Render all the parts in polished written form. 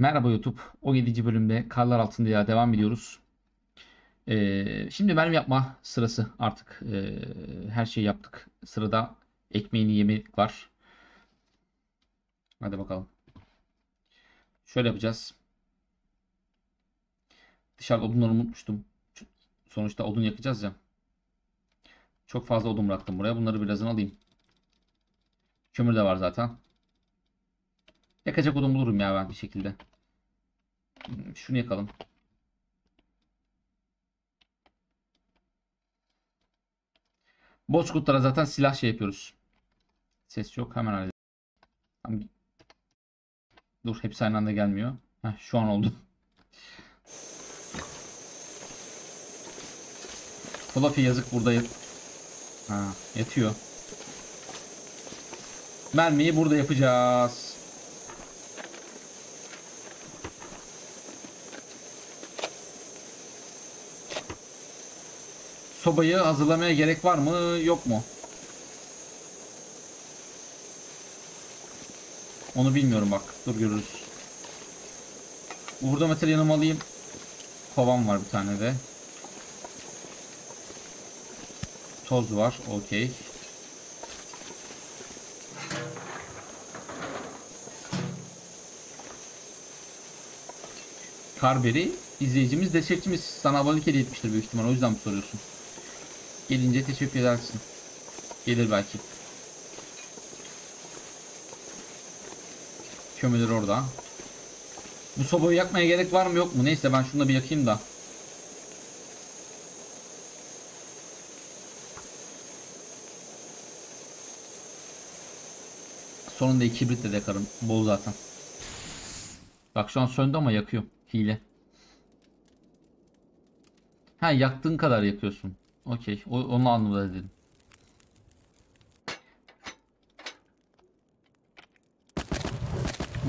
Merhaba YouTube. 17. bölümde Karlar Altında'ya devam ediyoruz. Şimdi benim yapma sırası artık. Her şeyi yaptık. Sırada ekmeğini yemek var. Hadi bakalım. Şöyle yapacağız. Dışarıda odunları unutmuştum. Sonuçta odun yakacağız ya. Çok fazla odun bıraktım buraya. Bunları birazdan alayım. Kömür de var zaten. Yakacak odun bulurum ya ben bir şekilde. Şunu yakalım. Bozkurtlara zaten silah şey yapıyoruz. Ses yok, hemen halledelim. Dur, hepsi aynı anda gelmiyor. Heh, şu an oldu. Fluffy yazık burada yatıyor. Mermiyi burada yapacağız. Sobayı hazırlamaya gerek var mı, yok mu? Onu bilmiyorum bak. Dur görürüz. Burada metal yanıma alayım. Kovam var bir tane de. Toz var. Okey. Karberi izleyicimiz, destekçimiz. Sana abonelik hediye etmiştir büyük ihtimal. O yüzden mi soruyorsun? Gelince teşekkür edersin. Gelir belki. Kömürler orada. Bu sobayı yakmaya gerek var mı, yok mu? Neyse ben şunu da bir yakayım da. Sonunda kibritle de yakarım. Bol zaten. Bak şu an söndü ama yakıyor. Hile. Ha, yaktığın kadar yakıyorsun. Okey. Onu anladım dedim.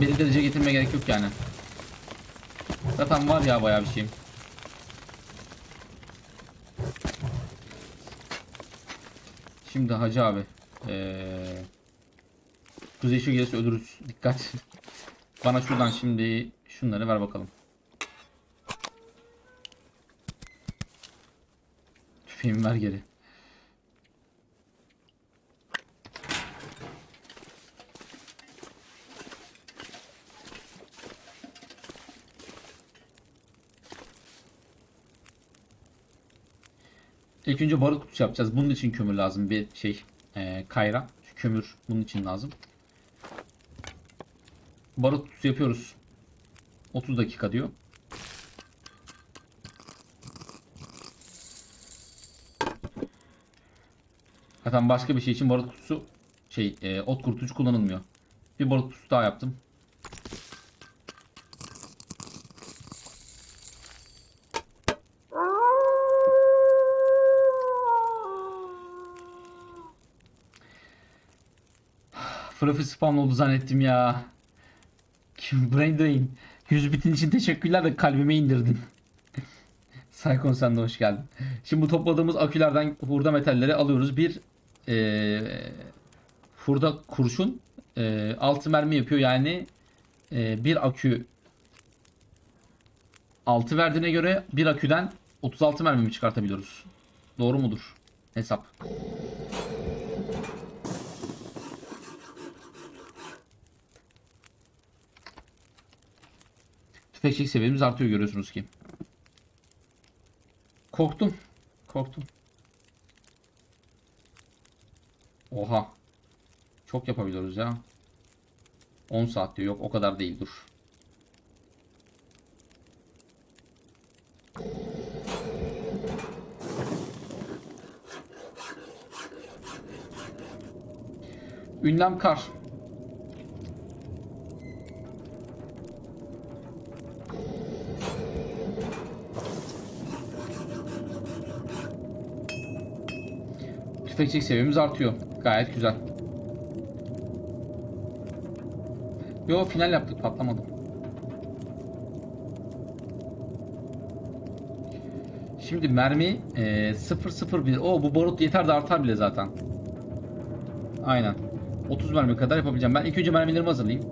Bir derece getirmeye gerek yok yani. Zaten var ya bayağı bir şeyim. Şimdi Hacı abi. Kuzey ışığı gelirse ölürüz. Dikkat. Bana şuradan şimdi şunları ver bakalım. Tüfeğimi ver geri. İlk önce barut kutusu yapacağız. Bunun için kömür lazım. Bir şey kayra. Şu kömür bunun için lazım. Barut kutusu yapıyoruz. 30 dakika diyor. Zaten başka bir şey için barut kutusu ot kurutucu kullanılmıyor. Bir barut kutusu daha yaptım. Fluffy spam oldu zannettim ya. Brain Drain. 100 bitin için teşekkürler de kalbime indirdin. Saykon sen de hoş geldin. Şimdi bu topladığımız akülerden hurda metalleri alıyoruz. Bir hurda kurşun 6 mermi yapıyor. Yani bir akü 6 verdiğine göre bir aküden 36 mermimi çıkartabiliyoruz. Doğru mudur hesap? Tüfekçilik seviyemiz artıyor, görüyorsunuz ki. Korktum. Korktum. Oha. Çok yapabiliyoruz ya. 10 saat diyor. Yok o kadar değil, dur. Ünlem kar. Tüfekçilik seviyemiz artıyor. Gayet güzel. Yo, final yaptık, patlamadım. Şimdi mermi 0.01. O bu barut yeter de artar bile zaten. Aynen. 30 mermi kadar yapabileceğim. Ben ilk önce mermilerimi hazırlayayım.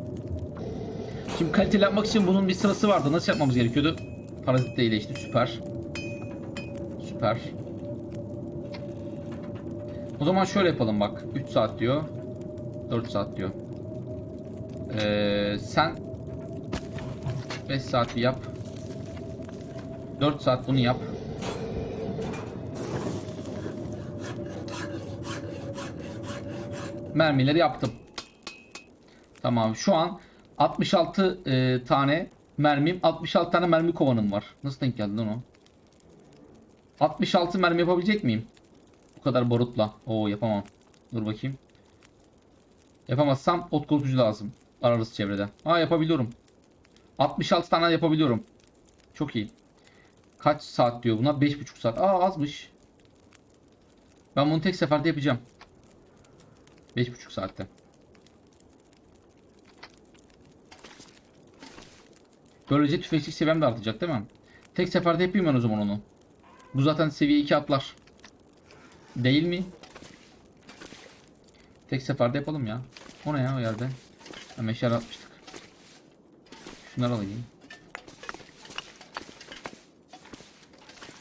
Şimdi kaliteli yapmak için bunun bir sırası vardı. Nasıl yapmamız gerekiyordu? Parazit de iyileşti. Süper. Süper. O zaman şöyle yapalım bak. 3 saat diyor. 4 saat diyor. Sen 5 saati yap. 4 saat bunu yap. Mermileri yaptım. Tamam. Şu an 66 tane mermim, 66 tane mermi kovanım var. Nasıl denk geldi lan o? 66 mermi yapabilecek miyim? Bu kadar barutla. Oo, yapamam. Dur bakayım. Yapamazsam ot korkucu lazım. Ararız çevrede. Aa, yapabiliyorum. 66 tane yapabiliyorum. Çok iyi. Kaç saat diyor buna? 5,5 saat. Aa, azmış. Ben bunu tek seferde yapacağım. 5,5 saatte. Böylece tüfekçilik seviyem de artacak değil mi? Tek seferde yapayım ben o zaman onu. Bu zaten seviye 2 atlar. Değil mi? Tek seferde yapalım ya. O ne ya o yerde? Meşale atmıştık. Şunları alayım.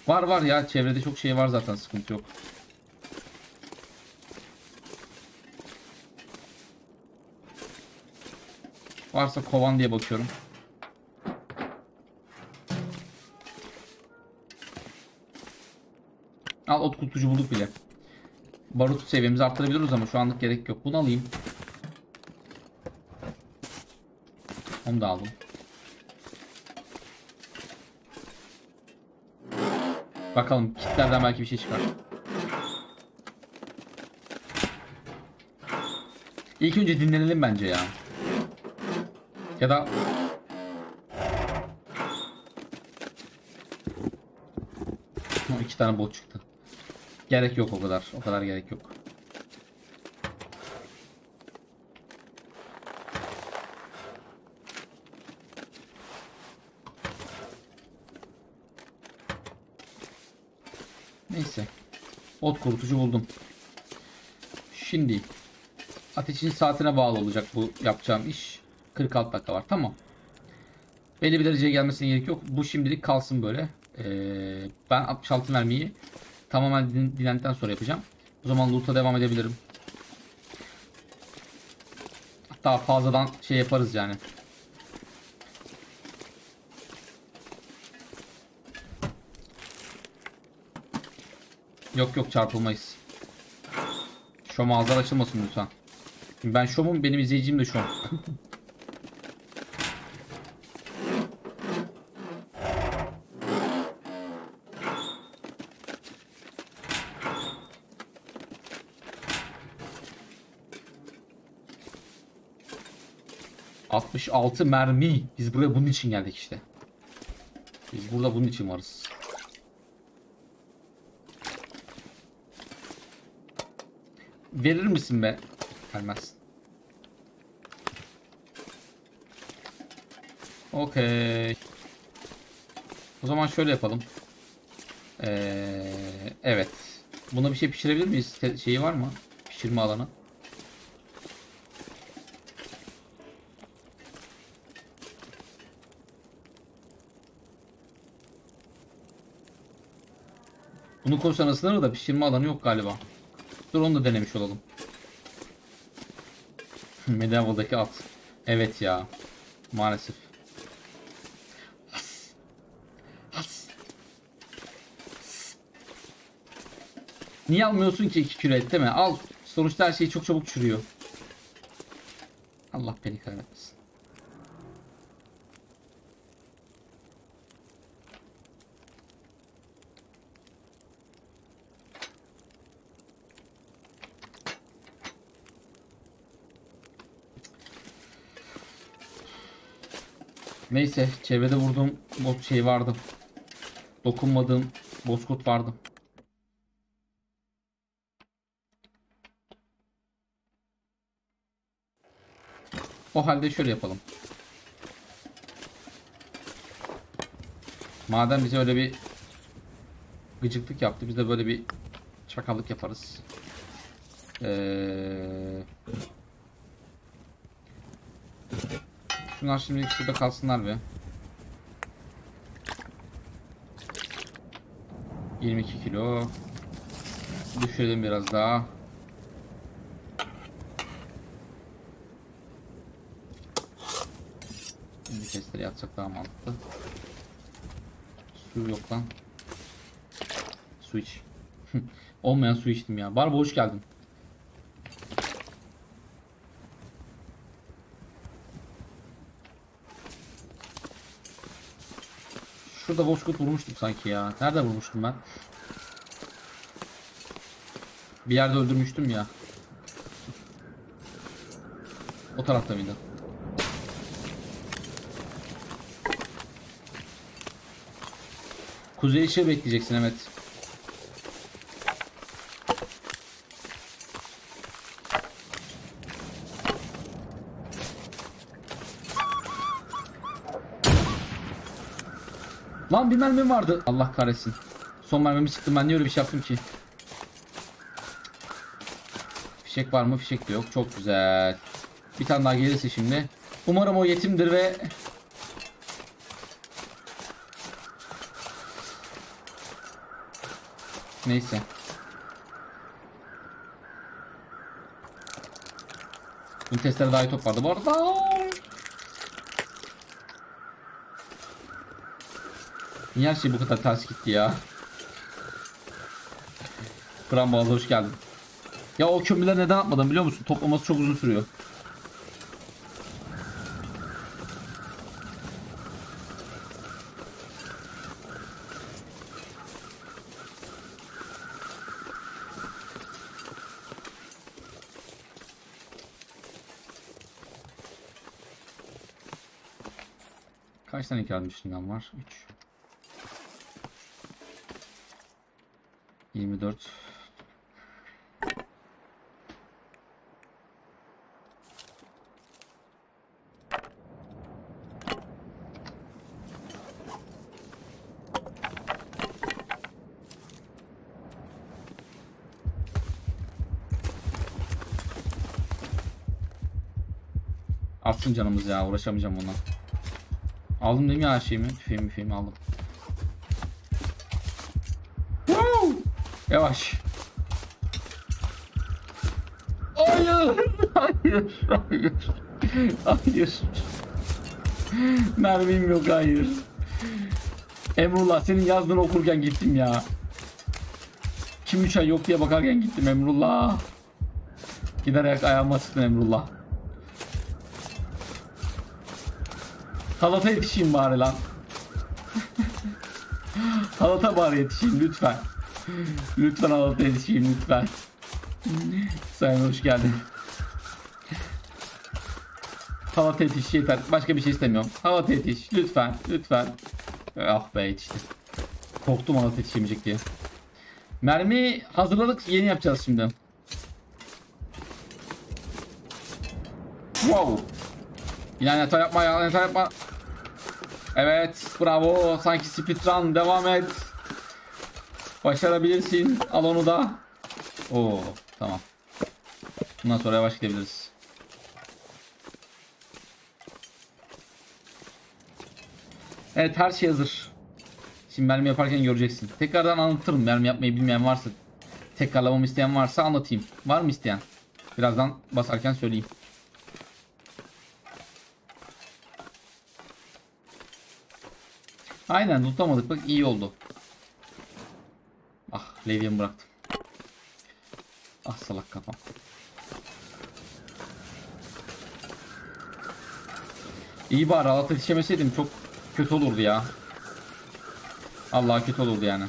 Var var ya, çevrede çok şey var zaten, sıkıntı yok. Varsa kovan diye bakıyorum. Al, ot kutucu bulduk bile. Barut seviyemizi arttırabiliriz ama şu anlık gerek yok. Bunu alayım. Onu da aldım. Bakalım kitlerden belki bir şey çıkar. İlk önce dinlenelim bence ya. Ya da o iki tane bot çıktı. Gerek yok o kadar. O kadar gerek yok. Neyse. Ot kurutucu buldum. Şimdi ateşin saatine bağlı olacak bu yapacağım iş. 46 dakika var. Tamam. Belli bir dereceye gelmesine gerek yok. Bu şimdilik kalsın böyle. Ben 66 mermiyi tamamen dinlendikten sonra yapacağım. O zaman loot'a devam edebilirim. Hatta fazladan şey yaparız yani. Yok yok, çarpılmayız. Şu mağazalar açılmasın lütfen. Şimdi ben şomum, benim izleyicim de şom. ...66 mermi. Biz buraya bunun için geldik işte. Biz burada bunun için varız. Verir misin be? Vermez. Okey. O zaman şöyle yapalım. Evet. Buna bir şey pişirebilir miyiz? Şeyi var mı? Pişirme alanı. Bunu koysan ısınır da pişirme alanı yok galiba. Dur onu da denemiş olalım. Medieval'daki at. Evet ya. Maalesef. Has. Has. Niye almıyorsun ki 2 kilo et değil mi? Al. Sonuçta her şey çok çabuk çürüyor. Allah beni kahretmesin. Neyse, çevrede vurduğum boz şey vardı. Dokunmadığım bozkurt vardı. O halde şöyle yapalım. Madem bize öyle bir gıcıklık yaptı, biz de böyle bir çakallık yaparız. Şunlar şimdilik şurada kalsınlar be. 22 kilo. Düşürelim biraz daha. Şimdi testleri atsak daha mantıklı. Su yok lan. Su iç. Olmayan su içtim ya. Barba hoş geldin. Şurada boşluk vurmuştum sanki ya. Nerede vurmuştum ben? Bir yerde öldürmüştüm ya. O tarafta mıydı? Kuzey ışığı bekleyeceksin Mehmet. Lan bir mermim vardı. Allah kahretsin. Son mermimi sıktım. Ben niye öyle bir şey yaptım ki? Fişek var mı? Fişek de yok. Çok güzel. Bir tane daha gelirse şimdi. Umarım o yetimdir ve... Neyse. Bunun testlere daha iyi top vardı bu arada. Niye her şey bu kadar ters gitti ya? Kramboğaz'a hoş geldin. Ya o kömürleri neden atmadım biliyor musun? Toplaması çok uzun sürüyor. Kaç tane kalmışından var? 3. 24. Atsın canımız ya, uğraşamayacağım ondan. Aldım değil mi her şeyimi? Tüfeğimi aldım. Yavaş. Hayır, hayır, hayır, hayır. Mermim yok, hayır. Emrullah, senin yazdığını okurken gittim ya. Kim 3 ay yok diye bakarken gittim Emrullah. Giderek ayağıma sıktın Emrullah. Halata yetişeyim bari lan. Halata bari yetişeyim lütfen. Lütfen alta yetişeyim lütfen. Sayın hoş geldin. Halata yetiş yeter. Başka bir şey istemiyorum. Halata yetiş lütfen lütfen. Ah be yetiştim. Korktum halata yetişemeyecek diye. Mermi hazırladık, yeni yapacağız şimdi. Wow. Yani hata yapma ya, hata yapma. Evet bravo, sanki speedrun, devam et. Başarabilirsin, al onu da. Oo tamam. Bundan sonra yavaş gidebiliriz. Evet her şey hazır. Şimdi mermi yaparken göreceksin. Tekrardan anlatırım, mermi yapmayı bilmeyen varsa. Tekrarlamamı isteyen varsa anlatayım. Var mı isteyen? Birazdan basarken söyleyeyim. Aynen tutamadık, bak iyi oldu. Ah levyemi bıraktım. Ah salak kafam. İyi bari rahat yetişemeseydim, çok kötü olurdu ya. Allah kötü olurdu yani.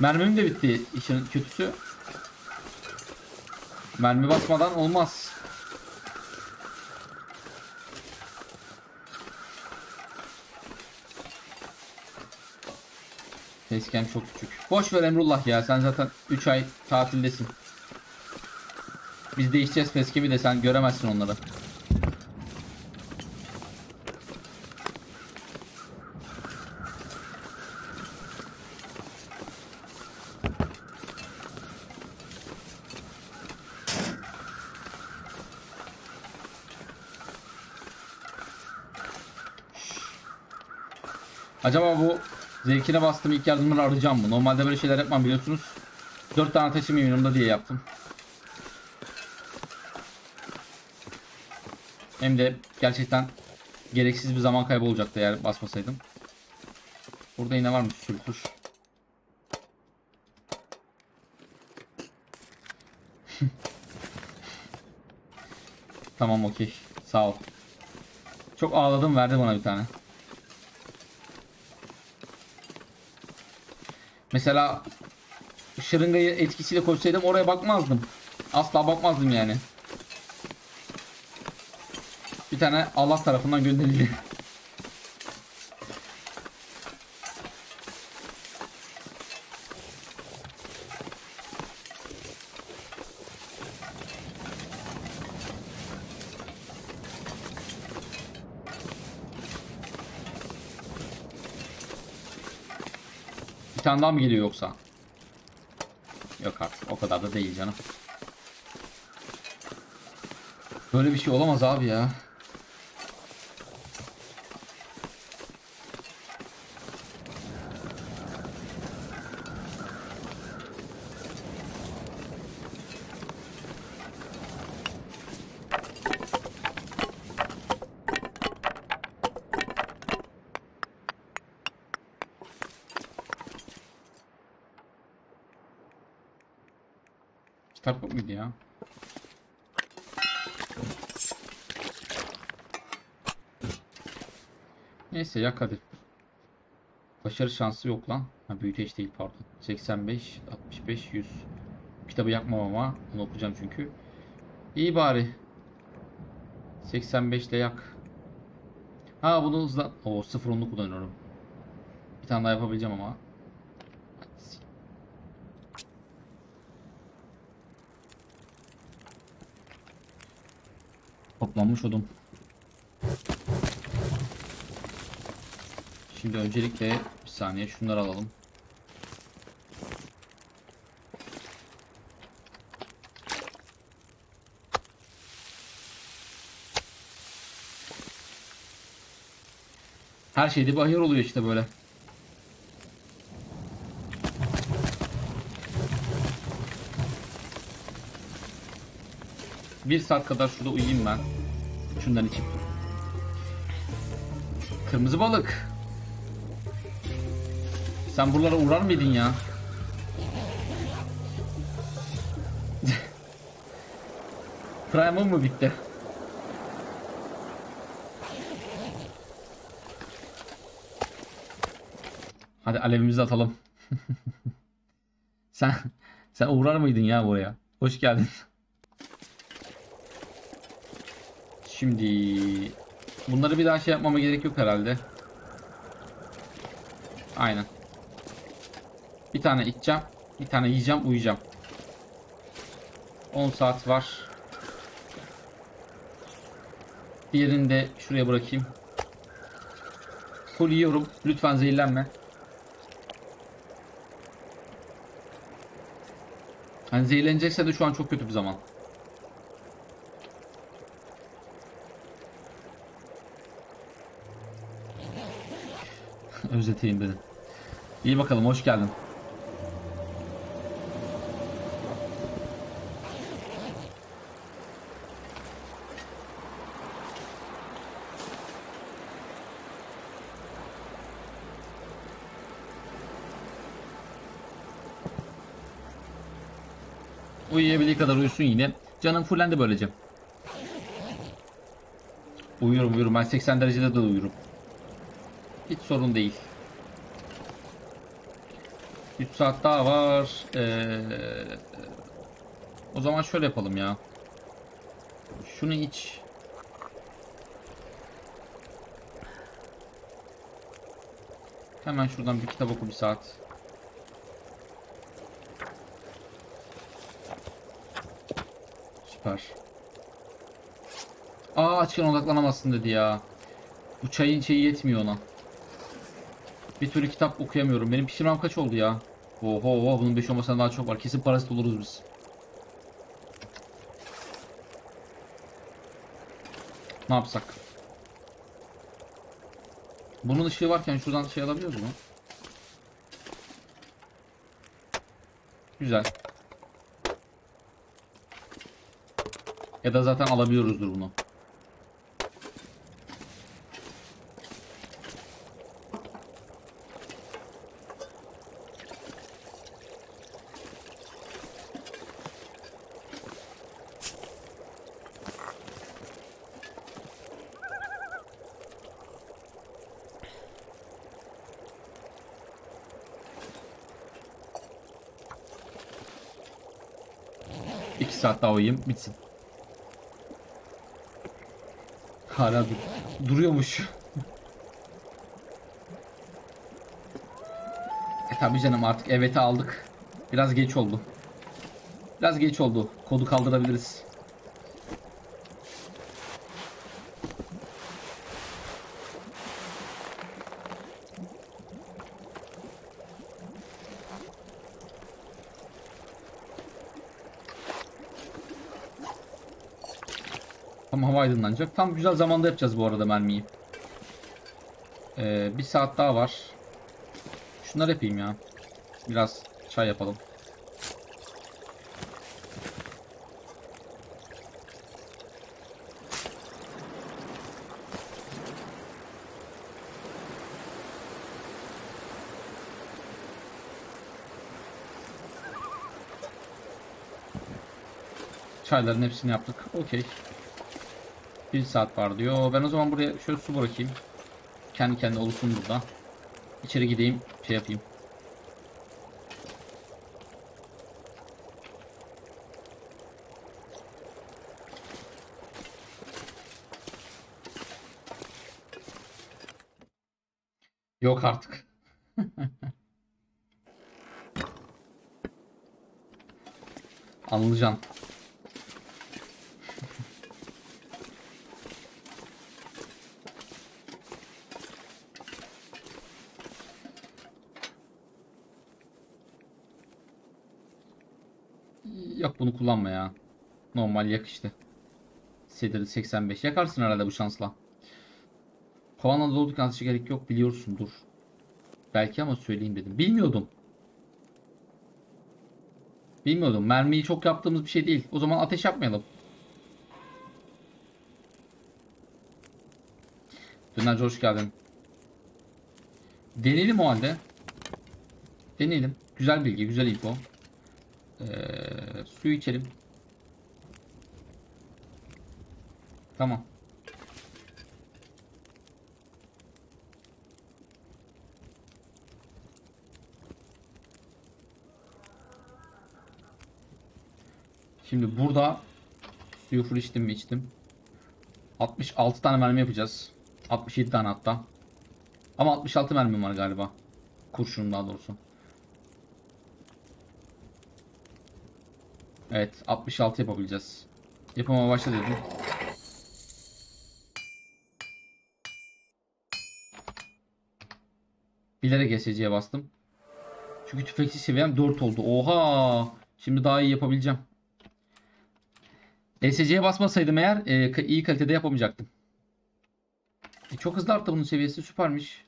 Mermim de bitti, işin kötüsü. Mermi basmadan olmaz. Facecam çok küçük. Boş ver Emrullah ya, sen zaten 3 ay tatildesin. Biz değişeceğiz facecam'i de, sen göremezsin onları. Acaba bu zevkine bastım ilk yardımları arayacağım mı? Normalde böyle şeyler yapmam biliyorsunuz. 4 tane taşım yanımda diye yaptım. Hem de gerçekten gereksiz bir zaman kaybı olacaktı eğer basmasaydım. Burada yine var mı sürkuş? Tamam, okey. Sağ ol. Çok ağladım, verdi bana bir tane. Mesela şırıngayı etkisiyle koşsaydım oraya bakmazdım. Asla bakmazdım yani. Bir tane Allah tarafından gönderildi. Bir tane daha mı geliyor yoksa? Yok artık, o kadar da değil canım. Böyle bir şey olamaz abi ya. Kitap yok muydu ya? Neyse ya Kadir. Başarı şansı yok lan. Ha, büyüteç değil pardon. 85, 65, 100. Kitabı yakmam ama onu okuyacağım çünkü. İyi bari. 85 ile yak. Ha bunu hızlan. Oo 0-10'lu kullanıyorum. Bir tane daha yapabileceğim ama. Toplanmış odum. Şimdi öncelikle bir saniye şunları alalım. Her şeyde bir hayır oluyor işte böyle. Bir saat kadar şurada uyuyayım ben. Şundan içip. Kırmızı balık. Sen buralara uğrar mıydın ya? Prime'ım mı bitti? Hadi alevimizi atalım. Sen uğrar mıydın ya buraya? Hoş geldin. Şimdi bunları bir daha şey yapmama gerek yok herhalde. Aynen. Bir tane içeceğim, bir tane yiyeceğim, uyuyacağım. 10 saat var. Diğerini de şuraya bırakayım. Full yiyorum. Lütfen zehirlenme. Hani zehirlenecekse de şu an çok kötü bir zaman. Özeteyim dedim. İyi bakalım, hoş geldin. Uyuyabildiği kadar uyusun yine. Canım fullendi böylece. Uyuyorum. Ben 80 derecede de uyuyorum. Hiç sorun değil. 3 saat daha var. O zaman şöyle yapalım ya. Şunu iç. Hemen şuradan bir kitap oku bir saat. Süper. Aa açken odaklanamazsın dedi ya. Bu çayın şeyi yetmiyor ona. Bir türlü kitap okuyamıyorum. Benim pişirmem kaç oldu ya? Oho, bunun 5 olmasından daha çok var. Kesin parası buluruz biz. Ne yapsak? Bunun ışığı varken şuradan şey alabiliyoruz mu? Güzel. Ya da zaten alabiliyoruzdur bunu. İki saat daha uyuyayım, bitsin. Hala duruyormuş. Tabii canım, artık evet'i aldık. Biraz geç oldu. Biraz geç oldu. Kodu kaldırabiliriz. Aydınlanacak. Tam güzel zamanda yapacağız bu arada mermiyi. Bir saat daha var. Şunları yapayım ya. Biraz çay yapalım. Çayların hepsini yaptık. Okey. Bir saat var diyor. Ben o zaman buraya şöyle su bırakayım. Kendi kendine oluşsun burada. İçeri gideyim, şey yapayım. Yok artık. Anılcan. Bunu kullanma ya. Normal yak işte. Sedir'i 85. Yakarsın herhalde bu şansla. Havanla dolu kansı gerek yok, biliyorsundur. Belki ama söyleyeyim dedim. Bilmiyordum. Bilmiyordum. Mermiyi çok yaptığımız bir şey değil. O zaman ateş yapmayalım. Dönerci hoş geldin. Deneyelim o halde. Deneyelim. Güzel bilgi, güzel info. Suyu içelim. Tamam. Şimdi burada suyu full içtim mi içtim. 66 tane mermi yapacağız. 67 tane hatta. Ama 66 mermim var galiba. Kurşunum daha doğrusu. Evet, 66 yapabileceğiz. Yapamaya başla dedim. Bilerek SC'ye bastım. Çünkü tüfekçi seviyem 4 oldu. Oha! Şimdi daha iyi yapabileceğim. SC'ye basmasaydım eğer iyi kalitede yapamayacaktım. Çok hızlı arttı bunun seviyesi. Süpermiş.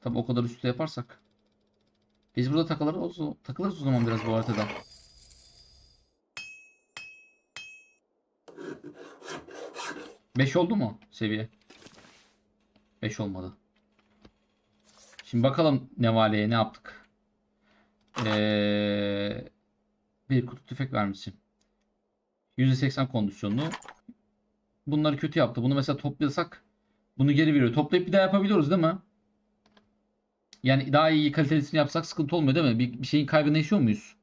Tabi o kadar üstte yaparsak. Biz burada takılırız o zaman biraz bu haritada. Beş oldu mu seviye? 5 olmadı. Şimdi bakalım nevaleye ne yaptık. Bir kutu tüfek vermişsin. %80 kondisyonlu. Bunları kötü yaptı. Bunu mesela toplasak bunu geri veriyor. Toplayıp bir daha yapabiliyoruz değil mi? Yani daha iyi kalitesini yapsak sıkıntı olmuyor değil mi? Bir şeyin kaybını yaşıyor muyuz?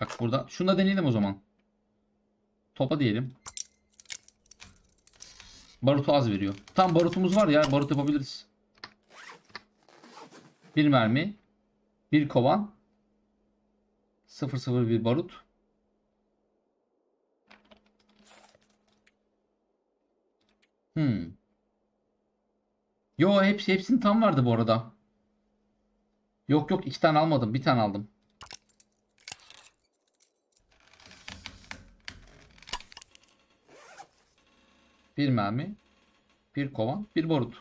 Bak burada. Şunu da deneyelim o zaman. Topa diyelim. Barutu az veriyor. Tam barutumuz var ya. Barut yapabiliriz. Bir mermi. Bir kovan. 001 barut. Yo hepsinin tam vardı bu arada. Yok yok, 2 tane almadım. 1 tane aldım. Bir mermi, bir kovan, bir barut.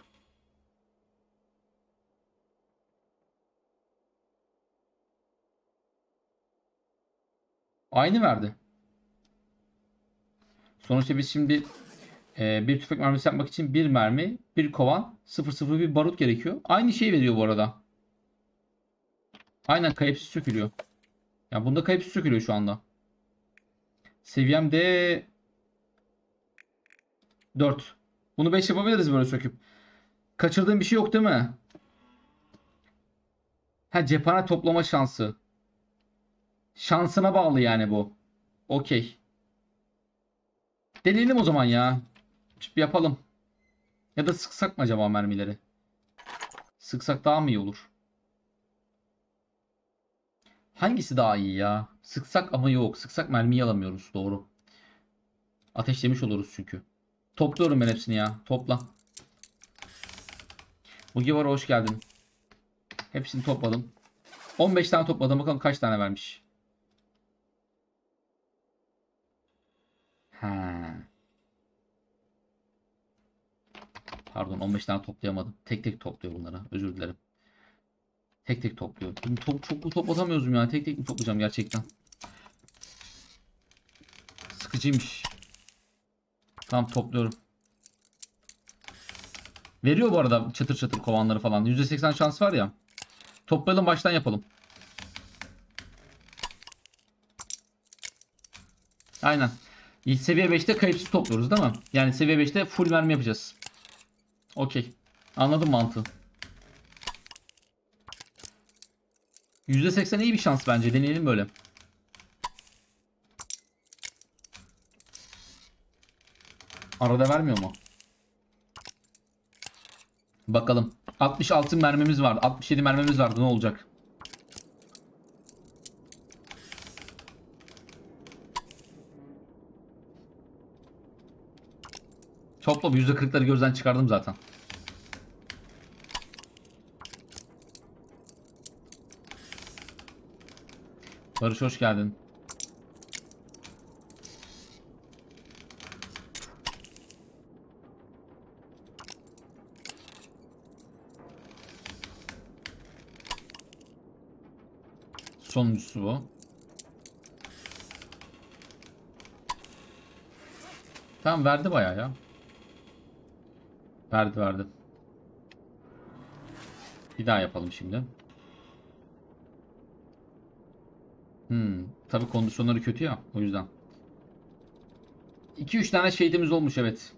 Aynı verdi. Sonuçta biz şimdi bir tüfek mermisi yapmak için bir mermi, bir kovan, 0-0 bir barut gerekiyor. Aynı şeyi veriyor bu arada. Aynen kayıpsız sökülüyor. Yani bunda kayıpsız sökülüyor şu anda. Seviyemde 4. Bunu 5 yapabiliriz böyle söküp. Kaçırdığım bir şey yok değil mi? Ha, cephane toplama şansı. Şansına bağlı yani bu. Okey. Deneyelim o zaman ya. Çıp yapalım. Ya da sıksak mı acaba mermileri? Sıksak daha mı iyi olur? Hangisi daha iyi ya? Sıksak ama yok. Sıksak mermiyi alamıyoruz. Doğru. Ateşlemiş oluruz çünkü. Topluyorum ben hepsini ya. Topla. Mugiwara hoş geldin. Hepsini topladım. 15 tane topladım. Bakalım kaç tane vermiş. Ha. Pardon, 15 tane toplayamadım. Tek tek topluyor bunları. Özür dilerim. Tek tek topluyor. Çok toplatamıyoruz yani. Tek tek mi toplayacağım gerçekten? Sıkıcıymış. Tamam, topluyorum. Veriyor bu arada çatır çatır kovanları falan. %80 şans var ya. Toplayalım, baştan yapalım. Aynen. Seviye 5'te kayıpsız topluyoruz değil mi? Yani seviye 5'te full mermi yapacağız. Okey. Anladım mantığı. %80 iyi bir şans bence. Deneyelim böyle. Arada vermiyor mu? Bakalım. 66 mermimiz vardı. 67 mermimiz vardı. Ne olacak? Toplam %40'ları gözden çıkardım zaten. Barış hoş geldin. Sonuncusu bu. Tamam, verdi bayağı ya. Verdi. Bir daha yapalım şimdi. Tabii kondisyonları kötü ya, o yüzden. 2-3 tane şehidimiz olmuş, evet.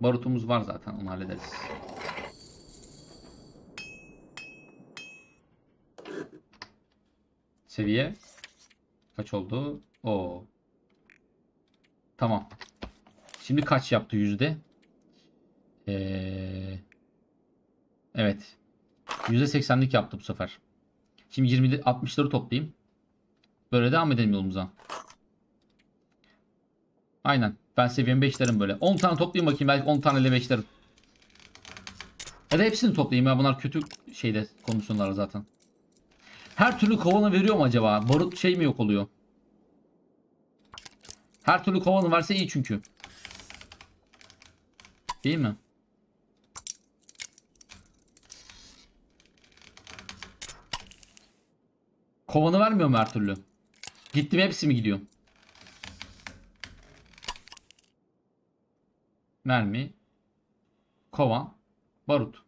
Barutumuz var zaten, onu hallederiz. Seviye kaç oldu? Oo. Tamam. Şimdi kaç yaptı yüzde? Evet. %80'lik yaptı bu sefer. Şimdi 60'ları toplayayım. Böyle devam edelim yolumuza. Aynen. Ben seviyem 5'lerim böyle. 10 tane toplayayım bakayım. Belki 10 tane ile 5'lerim. Ya da hepsini toplayayım ya. Bunlar kötü şeyde kondisyonlar zaten. Her türlü kovanı veriyor mu acaba? Barut şey mi yok oluyor? Her türlü kovanı verse iyi çünkü. Değil mi? Kovanı vermiyor mu her türlü? Gitti mi, hepsi mi gidiyor? Mermi, kovan, barut.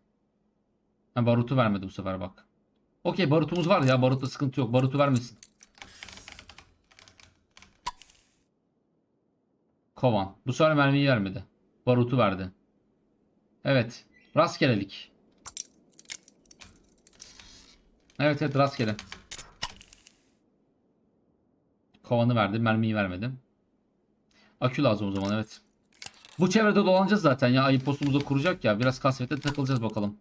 Ha, barutu vermedi bu sefer bak. Okey, barutumuz var ya, barutta sıkıntı yok. Barutu vermesin. Kovan. Bu sefer mermiyi vermedi. Barutu verdi. Evet. Rastgelelik. Evet, rastgele. Kovanı verdi. Mermiyi vermedim. Akü lazım o zaman, evet. Bu çevrede dolanacağız zaten ya. Ayı postumuzu kuracak ya. Biraz kasvete takılacağız bakalım.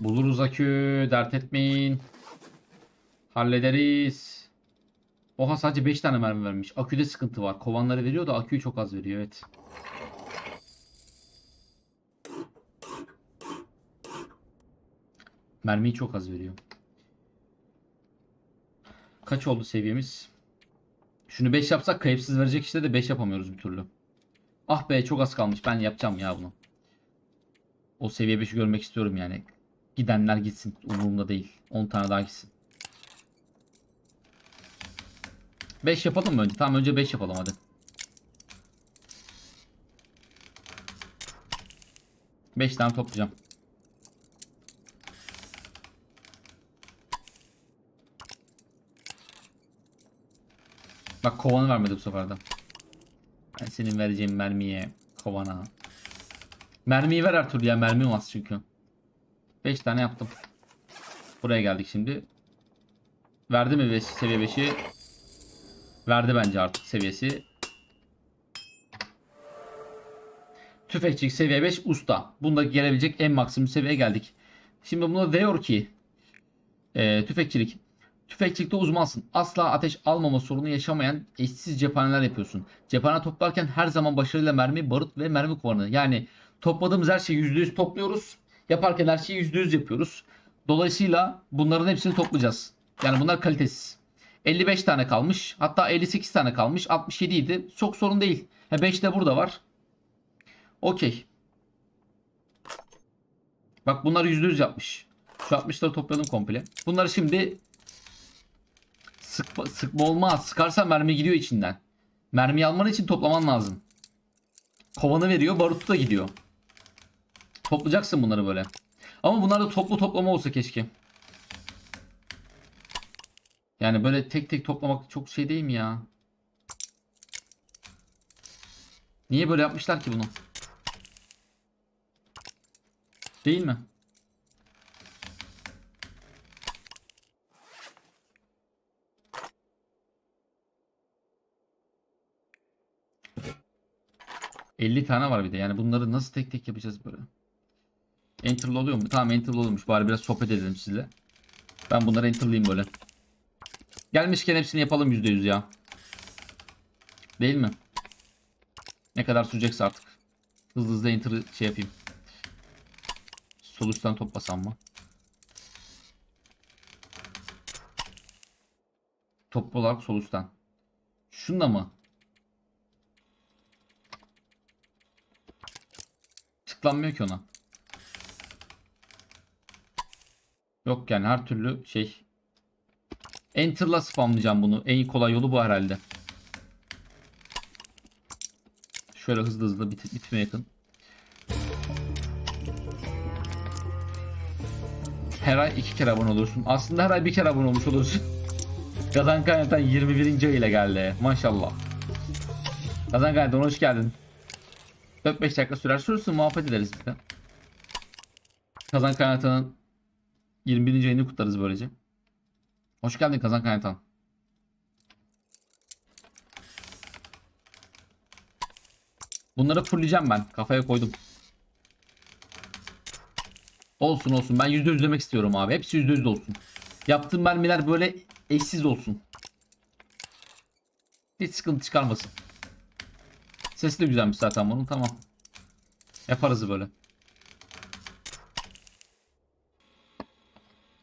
Buluruz akü. Dert etmeyin. Hallederiz. Oha, sadece 5 tane mermi vermiş. Aküde sıkıntı var. Kovanları veriyor da aküyü çok az veriyor. Evet. Mermiyi çok az veriyor. Kaç oldu seviyemiz? Şunu 5 yapsak kayıpsız verecek işte de 5 yapamıyoruz bir türlü. Ah be, çok az kalmış. Ben yapacağım ya bunu. O seviye 5'i görmek istiyorum yani. Gidenler gitsin. Umurumda değil. 10 tane daha gitsin. 5 yapalım mı önce? Tamam, önce 5 yapalım hadi. Beş tane toplayacağım. Bak, kovanı vermedi bu sefer de. Ben senin vereceğim mermiye, kovana. Mermiyi ver Ertuğrul ya, mermi olmaz çünkü. 5 tane yaptım. Buraya geldik şimdi. Verdi mi seviye 5'i? Verdi bence artık seviyesi. Tüfekçi seviye 5 usta. Bunda gelebilecek en maksimum seviyeye geldik. Şimdi buna diyor ki tüfekçilik. Tüfekçilikte uzmansın. Asla ateş almama sorunu yaşamayan eşsiz cephaneler yapıyorsun. Cephane toplarken her zaman başarıyla mermi, barut ve mermi kovanı. Yani topladığımız her şeyi %100 topluyoruz. Yaparken her şeyi %100 yapıyoruz. Dolayısıyla bunların hepsini toplayacağız. Yani bunlar kalitesiz. 55 tane kalmış. Hatta 58 tane kalmış. 67 idi. Çok sorun değil. 5 de burada var. Okey. Bak, bunlar %100 yapmış. Şu 60'ları topladım komple. Bunları şimdi sıkma olmaz. Sıkarsan mermi gidiyor içinden. Mermi alman için toplaman lazım. Kovanı veriyor, barutu da gidiyor. Toplayacaksın bunları böyle. Ama bunlar da toplu toplama olsa keşke. Yani böyle tek tek toplamak çok şey değil mi ya? Niye böyle yapmışlar ki bunu? Değil mi? ...50 tane var bir de. Yani bunları nasıl tek tek yapacağız böyle? Enter'lı oluyor mu? Tamam, enter'lı oluyormuş. Bari biraz sohbet edelim sizinle. Ben bunları enter'lıyım böyle. Gelmişken hepsini yapalım %100 ya. Değil mi? Ne kadar sürecekse artık. Hızlı hızlı enter'ı şey yapayım. Sonuçtan toplasam mı? Top olarak sonuçtan. Şunda mı? Tıklanmıyor ki ona. Yok yani her türlü şey. Enter'la spamlayacağım bunu. En kolay yolu bu herhalde. Şöyle hızlı hızlı bitmeye yakın. Her ay 2 kere abone olursun. Aslında her ay 1 kere abone olmuş olursun. Kazan Kaynatan 21. ay ile geldi. Maşallah. Kazan Kaynatan hoş geldin. 4-5 dakika sürer. Sürürsün, muhabbet ederiz bir de. Kazan Kaynatan'ın 21. ayını kutlarız böylece. Hoş geldin Kazan Kaynatan. Bunları fulleyeceğim ben. Kafaya koydum. Olsun olsun. Ben %100 demek istiyorum abi. Hepsi %100 olsun. Yaptığım mermiler böyle eşsiz olsun. Hiç sıkıntı çıkarmasın. Sesi de güzelmiş zaten bunun. Tamam. Yaparız böyle.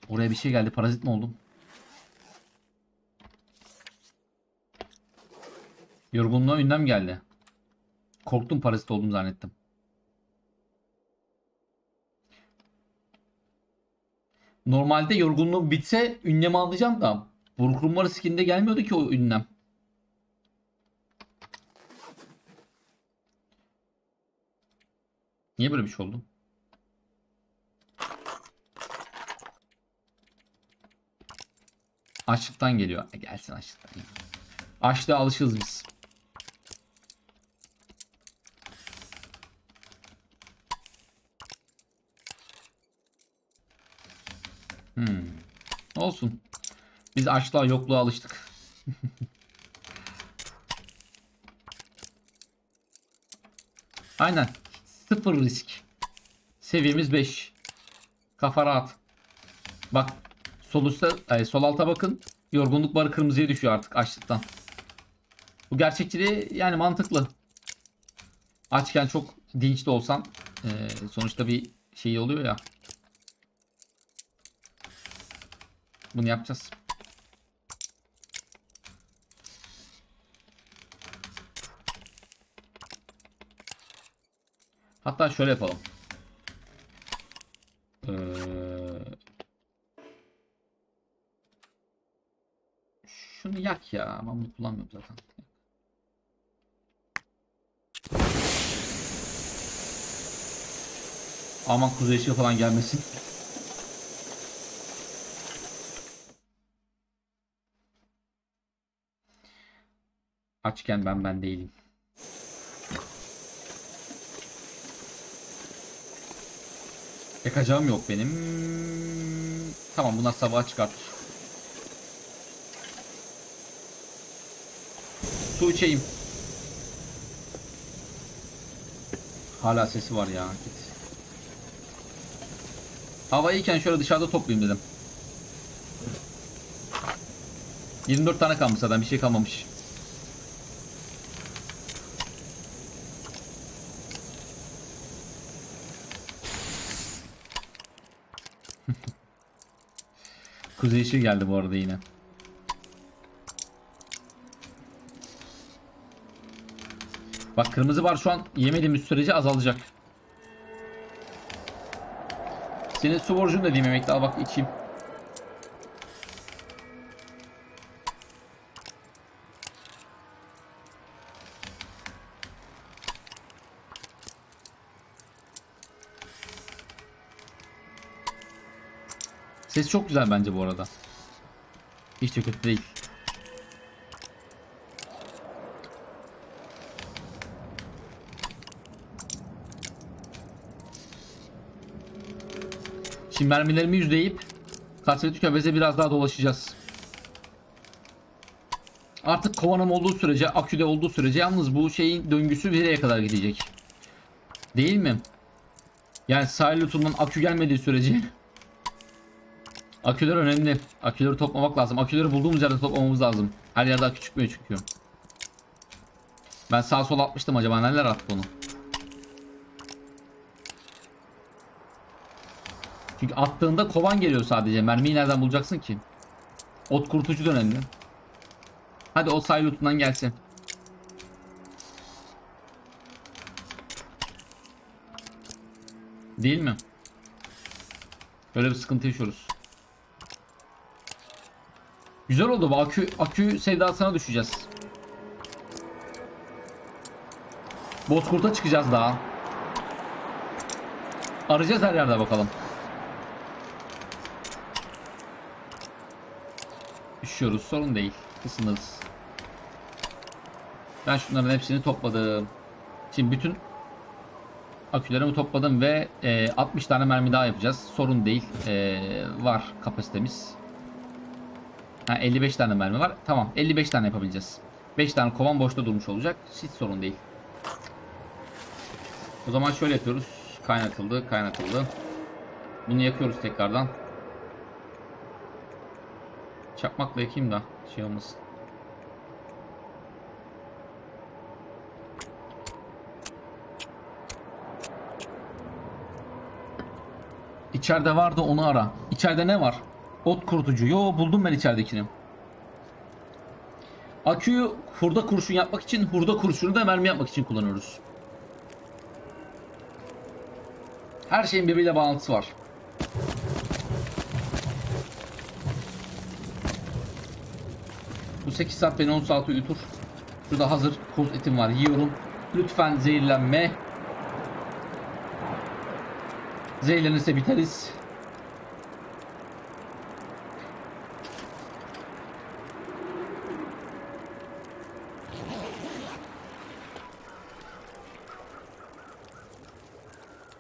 Oraya bir şey geldi. Parazit mi oldum? Yorgunluğa ünlem geldi. Korktum, parazit oldum zannettim. Normalde yorgunluğum bitse ünlemi alacağım da burkulma riskinde gelmiyordu ki o ünlem. Niye böyle bir şey oldu? Açlıktan geliyor. Gelsin açlıktan. Açlığa alışırız biz. Olsun. Biz açlığa, yokluğa alıştık. Aynen. Sıfır risk. Seviyemiz 5. Kafa rahat. Bak. Sol alta bakın. Yorgunluk barı kırmızıya düşüyor artık açlıktan. Bu gerçekçiliği yani mantıklı. Açken çok dinç de olsan sonuçta bir şey oluyor ya. Bunu yapacağız. Hatta şöyle yapalım. Şunu yak ya. Ben bunu kullanmıyorum zaten. Aman kuzey ışığı falan gelmesin. Açken ben değilim. Yakacağım yok benim. Tamam, bunlar sabah çıkartır. Su içeyim. Hala sesi var ya. Git. Hava iyiyken şöyle dışarıda toplayayım dedim. 24 tane kalmış zaten, bir şey kalmamış. Kuzey ışığı geldi bu arada yine. Bak kırmızı bar şu an yemediğimiz sürece azalacak. Senin su borcun da değil yemekte. Al bak içeyim. Ses çok güzel bence bu arada. Hiç de kötü değil. Şimdi mermilerimi yüzdeyip kasvetü köbeze biraz daha dolaşacağız. Artık kovanım olduğu sürece, aküde olduğu sürece yalnız bu şeyin döngüsü nereye kadar gidecek? Değil mi? Yani sahil lütundan akü gelmediği sürece. Aküler önemli. Aküleri toplamak lazım. Aküleri bulduğumuz yerde toplamamız lazım. Her yerde akü çıkmıyor çünkü. Ben sağa sola atmıştım, acaba neler attı bunu? Çünkü attığında kovan geliyor sadece. Mermiyi nereden bulacaksın ki? Ot kurutucu da önemli. Hadi o sahil otundan gelsin. Değil mi? Böyle bir sıkıntı yaşıyoruz. Güzel oldu bu. Akü sevdasına düşeceğiz. Bozkurt'a çıkacağız daha. Arayacağız her yerde bakalım. Düşüyoruz. Sorun değil. Kısınırız. Ben şunların hepsini topladım. Şimdi bütün akülerimi topladım ve 60 tane mermi daha yapacağız. Sorun değil. Var kapasitemiz. Ha, 55 tane mermi var. Tamam, 55 tane yapabileceğiz. 5 tane kovan boşta durmuş olacak. Hiç sorun değil. O zaman şöyle yapıyoruz. Kaynatıldı, kaynatıldı. Bunu yakıyoruz tekrardan. Çakmakla yakayım da şey olmasın. İçeride vardı, onu ara. İçeride ne var? Ot kurutucu. Yo, buldum ben içeridekini. Aküyü hurda kurşun yapmak için, hurda kurşunu da mermi yapmak için kullanıyoruz. Her şeyin birbiriyle bağlantısı var. Bu 8 saat beni 10 saat uyutur. Şurada hazır kurt etim var, yiyorum. Lütfen zehirlenme. Zehirlenirse biteriz.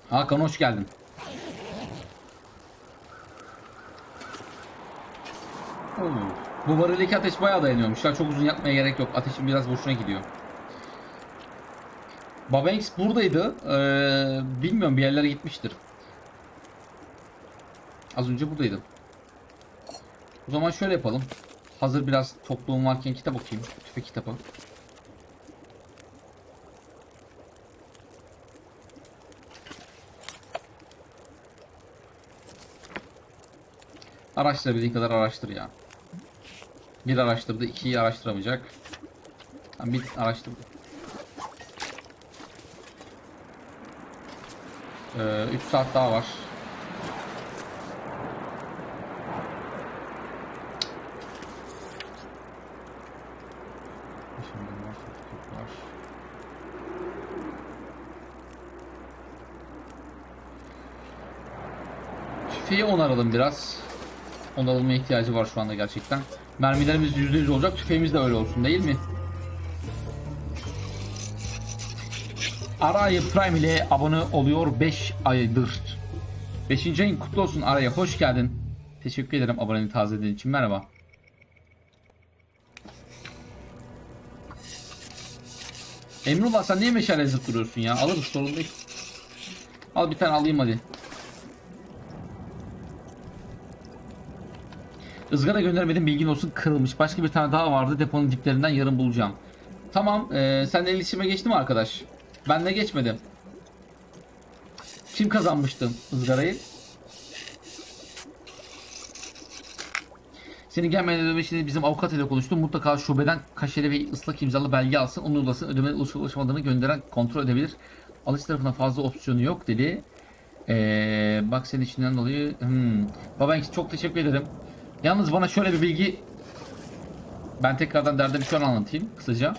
Hakan hoş geldin. Bu barildeki ateş bayağı dayanıyormuş. Ya çok uzun yakmaya gerek yok. Ateşin biraz boşuna gidiyor. Babanks buradaydı. Bilmiyorum, bir yerlere gitmiştir. Az önce buradaydı. O zaman şöyle yapalım. Hazır biraz topluğum varken kitap okuyayım. Tüfek kitabı. Araştırabildiğin kadar araştır ya. Bir araştırdı, ikiyi araştıramayacak. Bir araştırdı. Üç saat daha var. Tüfeği onaralım biraz. Onarılmaya ihtiyacı var şu anda gerçekten. Mermilerimiz %100 olacak, tüfeğimiz de öyle olsun, değil mi? Araya Prime ile abone oluyor 5 aydır. 5. ayın kutlu olsun Araya, hoş geldin. Teşekkür ederim aboneliği tazelediğin için, merhaba. Emrullah, sen niye meşale yazıp duruyorsun ya? Alırız, sorun değil. Al bir tane alayım hadi. Izgara göndermedim, bilgin olsun, kırılmış. Başka bir tane daha vardı, deponun diplerinden yarın bulacağım. Tamam, seninle iletişime geçti mi arkadaş? Ben de geçmedim. Kim kazanmıştı ızgarayı? Senin gelmeden ödeme için bizim avukat ile konuştum. Mutlaka şubeden kaşeli ve ıslak imzalı belge alsın. Onu ulaşsın. Ödeme ulaşmadığını gönderen kontrol edebilir. Alış tarafına fazla opsiyonu yok dedi. Bak senin içinden dolayı. Babanki çok teşekkür ederim. Yalnız bana şöyle bir bilgi, ben tekrardan derdimi şu an anlatayım kısaca.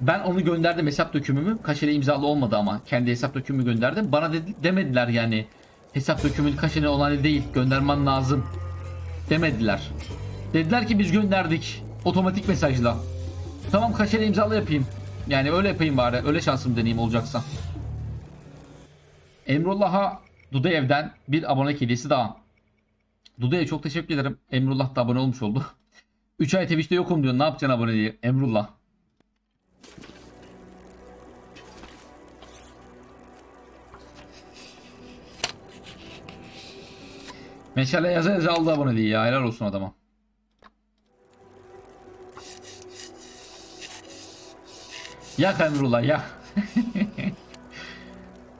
Ben onu gönderdim, hesap dökümümü, kaşeli imzalı olmadı ama kendi hesap dökümü gönderdim. Bana demediler yani hesap dökümün kaşeli olanı değil, göndermen lazım demediler. Dediler ki biz gönderdik otomatik mesajla. Tamam, kaşeli imzalı yapayım. Yani öyle yapayım bari, öyle şansım deneyim olacaksa. Emrullah'a Dudayev'den bir abone hediyesi daha. Duda'ya çok teşekkür ederim. Emrullah da abone olmuş oldu. 3 ay Twitch'te yokum diyor. Ne yapacaksın abone diye Emrullah. Meşale yaza yaza aldı abone diye ya. Helal olsun adama. Yak Emrullah yak.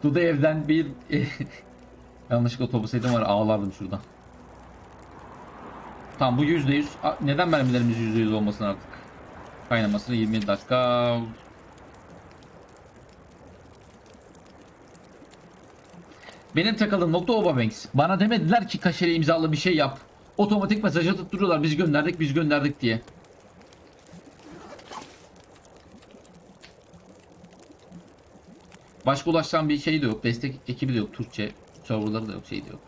Duda evden bir... Yanlışlıkla otobüseydim var, ağlardım şurada. Tamam, bu %100. Neden mermilerimiz %100 olmasın artık? Kaynamasına 20 dakika. Benim takıldığım nokta Obabanks. Bana demediler ki kaşeli imzalı bir şey yap. Otomatik mesaj atıp duruyorlar. Biz gönderdik, biz gönderdik diye. Başka ulaşan bir şey de yok. Destek ekibi de yok. Türkçe serverları da yok. Şey de yok.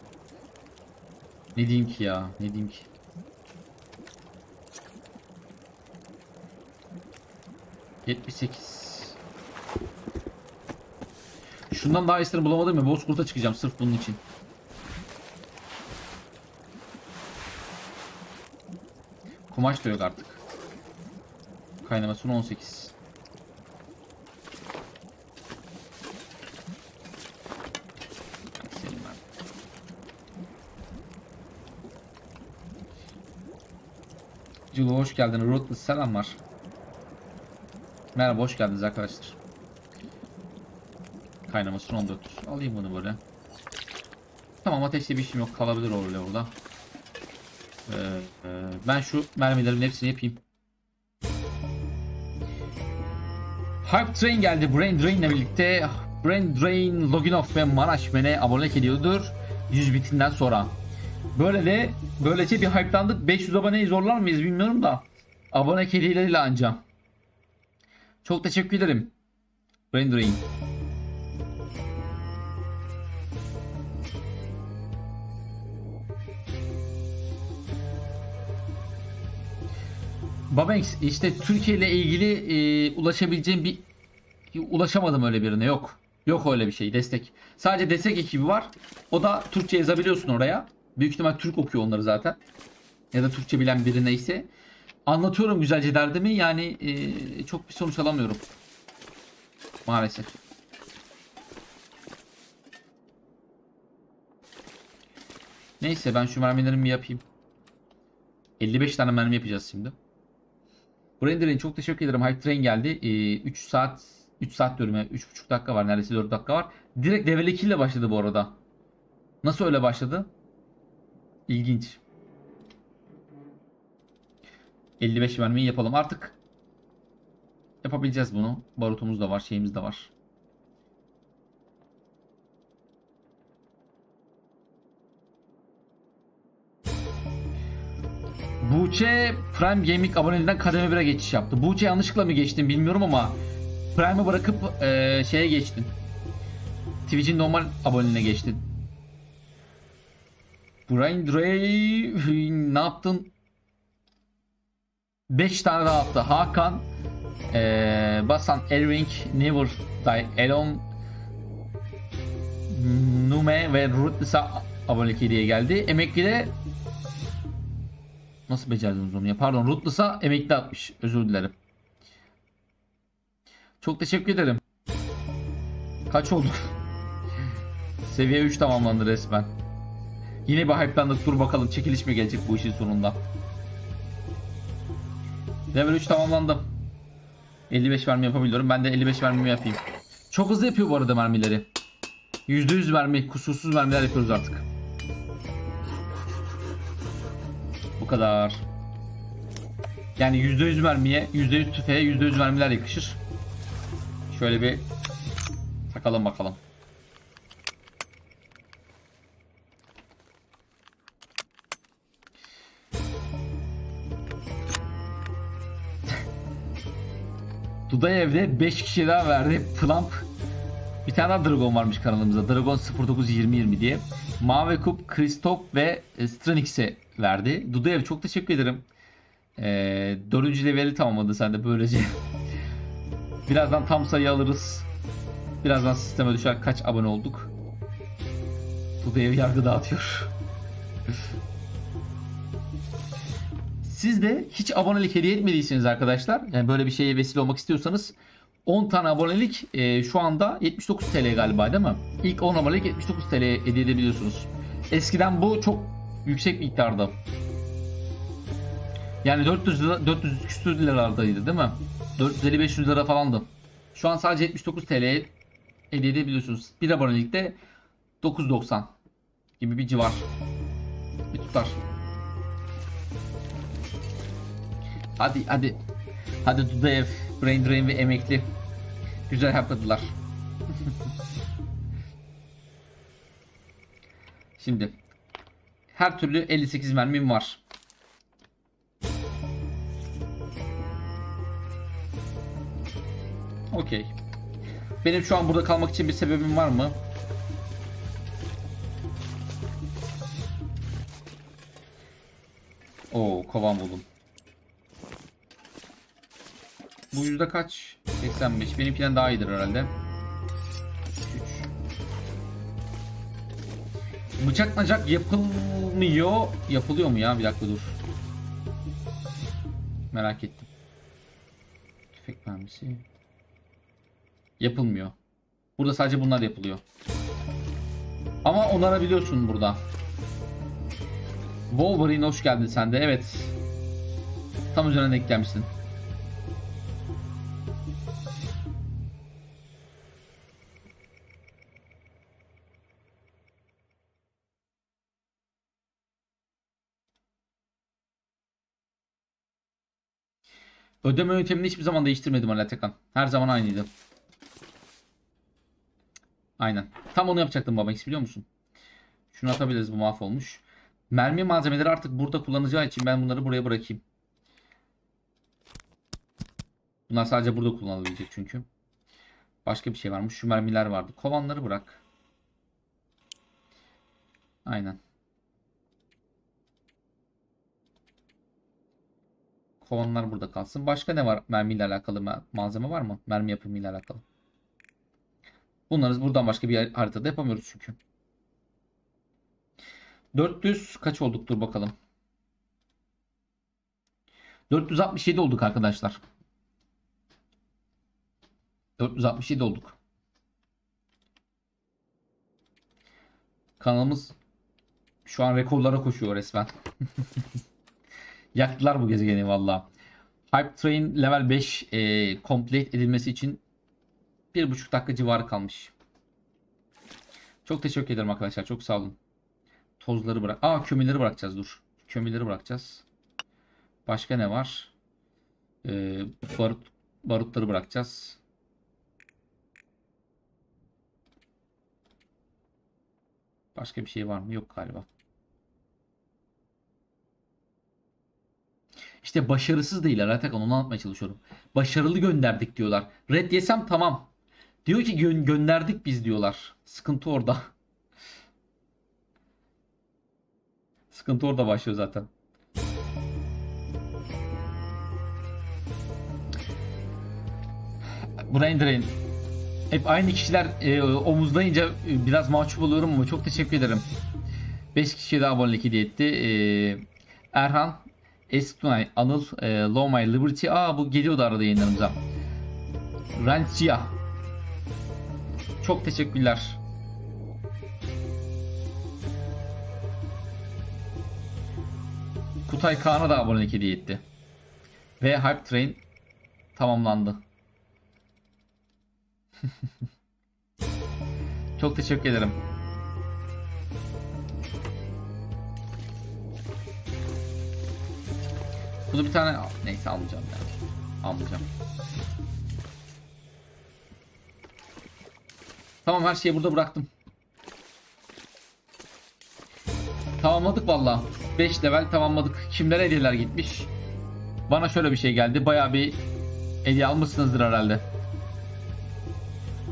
Ne diyeyim ki ya? Ne diyeyim ki? %78. Şundan daha iyisini bulamadım ya. Bozkurt'a çıkacağım sırf bunun için. Kumaş da yok artık. Kaynaması 18. Cilo hoş geldin. Rotlu selamlar. Merhaba, hoş geldiniz arkadaşlar. Kaynaması 14. Alayım bunu böyle. Tamam, ateşte bir şey yok, kalabilir öyle orada. Ben şu mermilerin hepsini yapayım. Hype Train geldi. Brain Drain ile birlikte. Brain Drain, Loginov ve Maraşmen'e abone ediyordur 100 bitinden sonra. Böylece bir hype'landık. 500 aboneyi zorlar mıyız bilmiyorum da. Abone kedileriyle ancak. Çok teşekkür ederim. Rendering. Babanks, işte Türkiye ile ilgili ulaşabileceğim bir... Ulaşamadım öyle birine, yok. Yok öyle bir şey, destek. Sadece destek ekibi var. O da Türkçe yazabiliyorsun oraya. Büyük ihtimal Türk okuyor onları zaten. Ya da Türkçe bilen biri neyse. Anlatıyorum güzelce derdimi, yani çok bir sonuç alamıyorum maalesef. Neyse, ben şu mermilerimi yapayım. 55 tane mermi yapacağız şimdi. Brander'in çok teşekkür ederim. Hype Train geldi. 3 saat diyorum ya, 3,5 dakika var, neredeyse 4 dakika var. Direkt level 2 ile başladı bu arada. Nasıl öyle başladı? İlginç. 55 mermiyi yapalım artık. Yapabileceğiz bunu. Barutumuz da var, şeyimiz de var. Buğçe Prime Gaming aboneliğinden kademe 1'e geçiş yaptı. Buğçe yanlışlıkla mı geçtin bilmiyorum ama Prime'ı bırakıp şeye geçtin. Twitch'in normal aboneliğine geçtin. Brian Drey ne yaptın? 5 tane daha attı. Hakan, Basan Elring, Never Die Alone, Nume ve Rutnisa abonelik hediye geldi. Emekli de nasıl becerdiniz onu ya? Pardon, Rutlus'a emekli atmış. Özür dilerim. Çok teşekkür ederim. Kaç olduk? Seviye 3 tamamlandı resmen. Yine bir hype'landık. Dur bakalım çekiliş mi gelecek bu işin sonunda? Level 3 tamamlandım. 55 mermi yapabiliyorum. Ben de 55 mermimi yapayım. Çok hızlı yapıyor bu arada mermileri. %100 mermi, kusursuz mermiler yapıyoruz artık. Bu kadar. Yani %100 mermiye, %100 tüfeğe, %100 mermiler yakışır. Şöyle bir takalım bakalım. Dudayev'de 5 kişi daha verdi. Plump. Bir tane daha Dragon varmış kanalımızda. Dragon 092020 diye. Mavi Kup, Kristop ve Stranix'e verdi. Dudayev çok teşekkür ederim. 4. leveli tamamladı sen de böylece. Birazdan tam sayı alırız. Birazdan sisteme düşer kaç abone olduk. Dudayev yargı dağıtıyor. Siz de hiç abonelik hediye etmediyseniz arkadaşlar, yani böyle bir şeye vesile olmak istiyorsanız 10 tane abonelik şu anda 79 TL galiba değil mi? İlk 10 abonelik 79 TL hediye edebiliyorsunuz. Eskiden bu çok yüksek miktarda. Yani 400 lira, 400 küsür liralardaydı değil mi? 450-500 lira falandı. Şu an sadece 79 TL hediye edebiliyorsunuz. Bir abonelikte 9.90 gibi bir civar. Bir tutar. Hadi hadi. Hadi Dudayev, Brain Drain ve emekli. Güzel yapadılar. Şimdi her türlü 58 mermim var. Okey. Benim şu an burada kalmak için bir sebebim var mı? Oo, kovan buldum. Bu yüzde kaç? 85. Benimkinden daha iyidir herhalde. 3. Bıçak macak yapılmıyor. Yapılıyor mu ya? Bir dakika dur. Merak ettim. Tüfek mermisi. Yapılmıyor. Burada sadece bunlar yapılıyor. Ama onarabiliyorsun burada. Wolverine hoş geldin sen de. Evet. Tam üzerine denk gelmişsin. Ödeme yöntemini hiçbir zaman değiştirmedim Ali Atakan. Her zaman aynıydı. Aynen. Tam onu yapacaktım Babax biliyor musun? Şunu atabiliriz, bu mahvolmuş. Mermi malzemeleri artık burada kullanacağı için ben bunları buraya bırakayım. Bunlar sadece burada kullanılabilecek çünkü. Başka bir şey varmış. Şu mermiler vardı. Kovanları bırak. Aynen. Kovanlar burada kalsın. Başka ne var? Mermiyle alakalı malzeme var mı? Mermi yapımıyla alakalı. Bunları buradan başka bir haritada yapamıyoruz çünkü. 400 kaç olduk? Dur bakalım. 467 olduk arkadaşlar. 467 olduk. Kanalımız şu an rekorlara koşuyor resmen. Yaktılar bu gezegeni valla. Hype Train level 5 complete edilmesi için 1,5 dakika civarı kalmış. Çok teşekkür ederim arkadaşlar. Çok sağ olun. Tozları bırak. Kömürleri bırakacağız dur. Kömürleri bırakacağız. Başka ne var? barutları bırakacağız. Başka bir şey var mı? Yok galiba. İşte başarısız değiller. Atakan, onu anlatmaya çalışıyorum. Başarılı gönderdik diyorlar. Red yesem tamam. Diyor ki gönderdik biz diyorlar. Sıkıntı orada. Sıkıntı orada başlıyor zaten. Brain drain. Hep aynı kişiler omuzlayınca biraz mahcup oluyorum ama çok teşekkür ederim. 5 kişiye de abonelik hediye etti. Erhan, Esktunay, Anıl, Low My Liberty. Aa, bu geliyordu arada yayınlarımıza. Rancia. Çok teşekkürler. Kutay Kaan'a da abonelik hediye etti. Ve Hype Train tamamlandı. Çok teşekkür ederim. Bunu bir tane, neyse almayacağım ben. Almayacağım. Tamam, her şeyi burada bıraktım. Tamamladık vallahi. 5 level tamamladık. Kimlere hediyeler gitmiş? Bana şöyle bir şey geldi. Bayağı bir hediye almışsınızdır herhalde.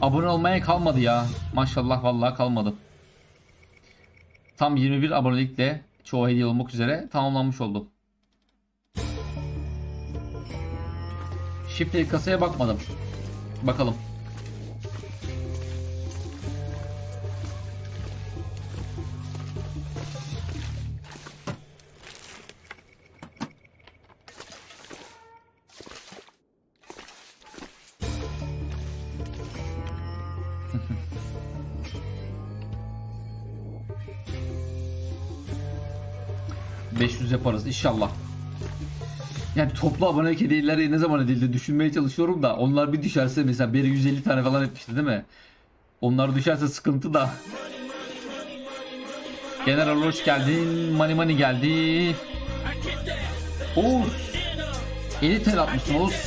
Abone olmaya kalmadı ya. Maşallah vallahi kalmadı. Tam 21 abonelikle çoğu hediye olmak üzere tamamlanmış oldu. Şifreli kasaya bakmadım. Bakalım. Yaparız inşallah. Yani toplu abonelik hediyeleri ne zaman edildi düşünmeye çalışıyorum da onlar bir düşerse, mesela biri 150 tane falan etmişti değil mi? Onlar düşerse sıkıntı da. General hoş geldin. Mani mani geldi. Oğuz. Yeni tel atmışsın Oğuz.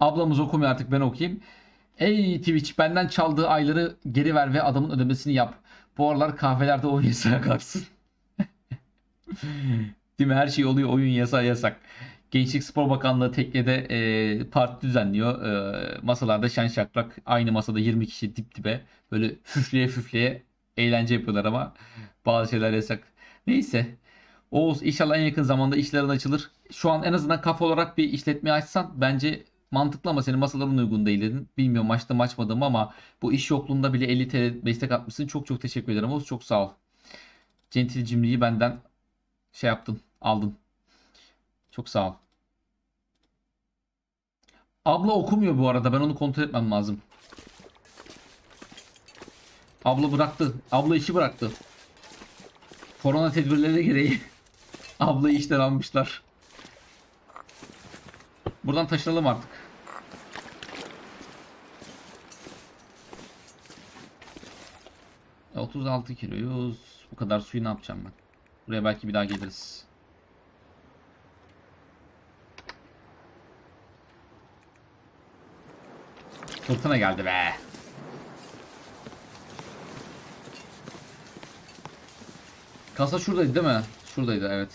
Ablamız okumuyor artık, ben okuyayım. Ey Twitch, benden çaldığı ayları geri ver ve adamın ödemesini yap. Bu aralar kahvelerde oyun yasağı kalsın. Değil mi? Her şey oluyor, oyun yasağı yasak. Gençlik Spor Bakanlığı teknede parti düzenliyor. Masalarda şen şakrak, aynı masada 20 kişi dip dibe. Böyle füfleye füfleye eğlence yapıyorlar ama bazı şeyler yasak. Neyse. Oğuz, inşallah en yakın zamanda işlerin açılır. Şu an en azından kafa olarak bir işletme açsan bence... Mantıklı ama senin masaların uygun değil dedin. Bilmiyorum maçta maçmadım ama bu iş yokluğunda bile 50 TL destek atmışsın. Çok çok teşekkür ederim Oğuz. Çok sağ ol. Centil cimriyi benden şey yaptın. Aldın. Çok sağ ol. Abla okumuyor bu arada. Ben onu kontrol etmem lazım. Abla bıraktı. Abla işi bıraktı. Korona tedbirleri gereği ablayı işten almışlar. Buradan taşınalım artık. Ya 36 kiloyuz. Bu kadar suyu ne yapacağım ben? Buraya belki bir daha geliriz. Fırtına geldi be. Kasa şuradaydı değil mi? Şuradaydı, evet.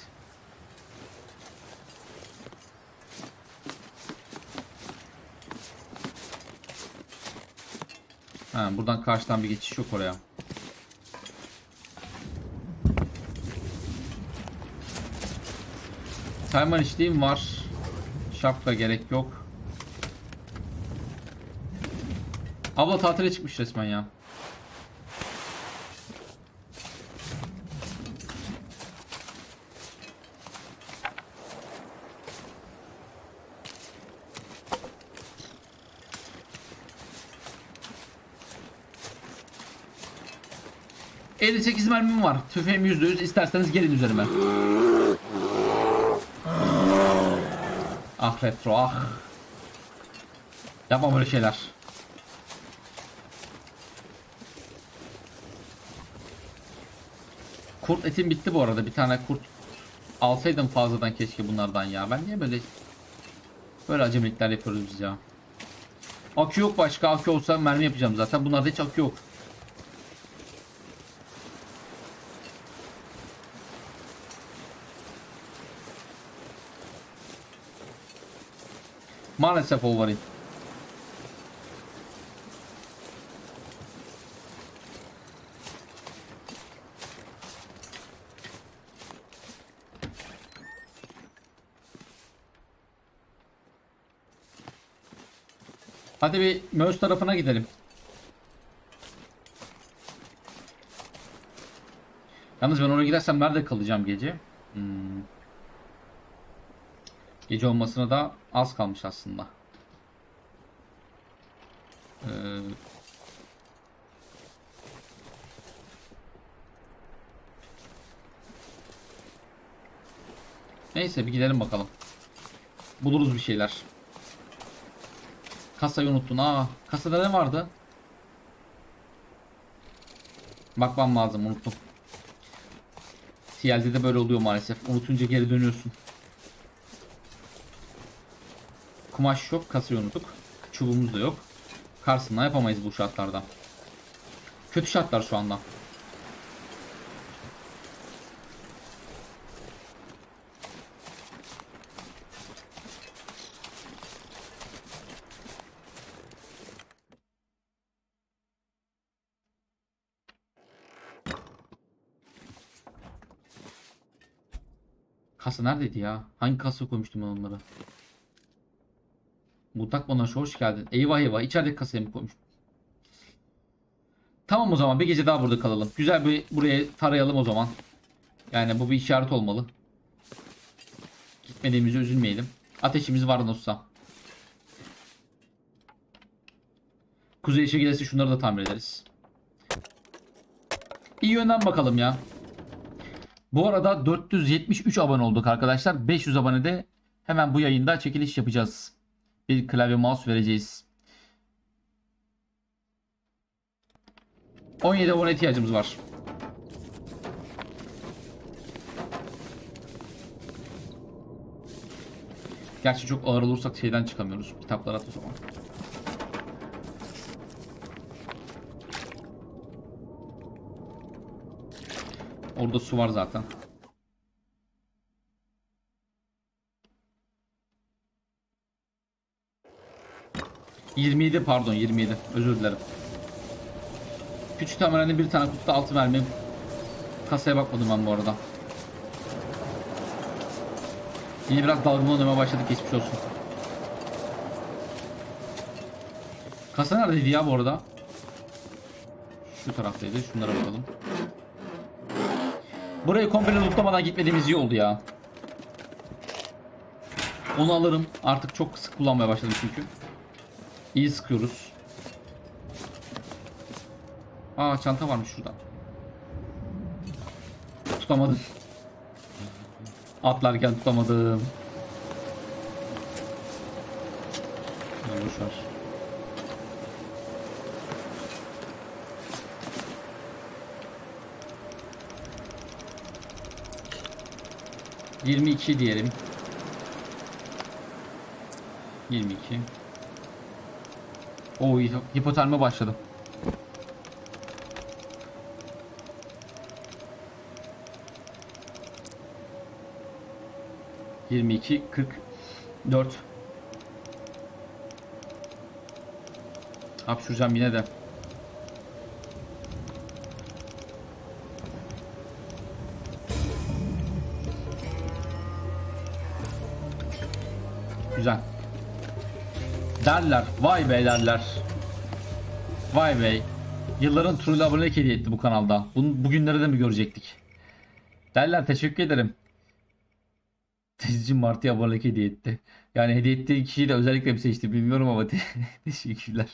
Ha, buradan karşıdan bir geçiş yok oraya. Sayman işliğim var. Şapka gerek yok. Abla tatile çıkmış resmen ya. Elimde 8 mermim var. Tüfeğim %100. İsterseniz gelin üzerime. Ah retro ah. Yapma böyle şeyler. Kurt etim bitti bu arada. Bir tane kurt alsaydım fazladan keşke bunlardan ya. Ben niye böyle acemilikler yapıyoruz biz ya. Akü yok başka. Akü olsa mermi yapacağım zaten. Bunlarda hiç akü yok. Maalesef o var. Hadi bir Möz tarafına gidelim. Yalnız ben oraya gidersem nerede kalacağım gece? Gece olmasına da az kalmış aslında. Neyse bir gidelim bakalım. Buluruz bir şeyler. Kasayı unuttun. Kasada ne vardı? Bakmam lazım, unuttum. TL'de de böyle oluyor maalesef. Unutunca geri dönüyorsun. Kumaş yok, kasayı unuttuk. Çubuğumuz da yok. Karşısına yapamayız bu şartlarda. Kötü şartlar şu anda. Kasa neredeydi ya? Hangi kasaya koymuştum ben onları? Mutlak bana hoş geldin. Eyvah eyvah, içerideki kasaya mı koymuştum? Tamam o zaman bir gece daha burada kalalım. Güzel bir buraya tarayalım o zaman. Yani bu bir işaret olmalı. Gitmediğimizi üzülmeyelim. Ateşimiz var olsa. Kuzey işe gelirse şunları da tamir ederiz. İyi yönden bakalım ya. Bu arada 473 abone olduk arkadaşlar. 500 abonede hemen bu yayında çekiliş yapacağız. Bir klavye mouse vereceğiz. 17 abone ihtiyacımız var. Gerçi çok ağır olursak şeyden çıkamıyoruz. Kitaplar at o zaman. Orada su var zaten. Pardon 27. Özür dilerim. Küçük tamirhanenin bir tane kutuda altı mermi. Kasaya bakmadım ben bu arada. Yine biraz dalgın olmaya başladık, geçmiş olsun. Kasa neredeydi ya bu arada? Şu taraftaydı. Şunlara bakalım. Burayı komple lootlamadan gitmediğimiz iyi oldu ya. Onu alırım. Artık çok sık kullanmaya başladım çünkü. İyi sıkıyoruz. Çanta varmış şurada. Tutamadım. Atlarken tutamadım. Boşver. ...22 diyelim. 22. Oo, hipoterme başladım. ...22, 44. Hapşuracağım yine de. Güzel. Derler. Vay be derler. Vay be. Yılların turuyla abonelik hediye etti bu kanalda. Bunu bugünlerde de mi görecektik? Derler, teşekkür ederim. Tezcim Mart'ya abonelik hediye etti. Yani hediye ettiği kişiyi de özellikle mi seçti bilmiyorum ama teşekkürler.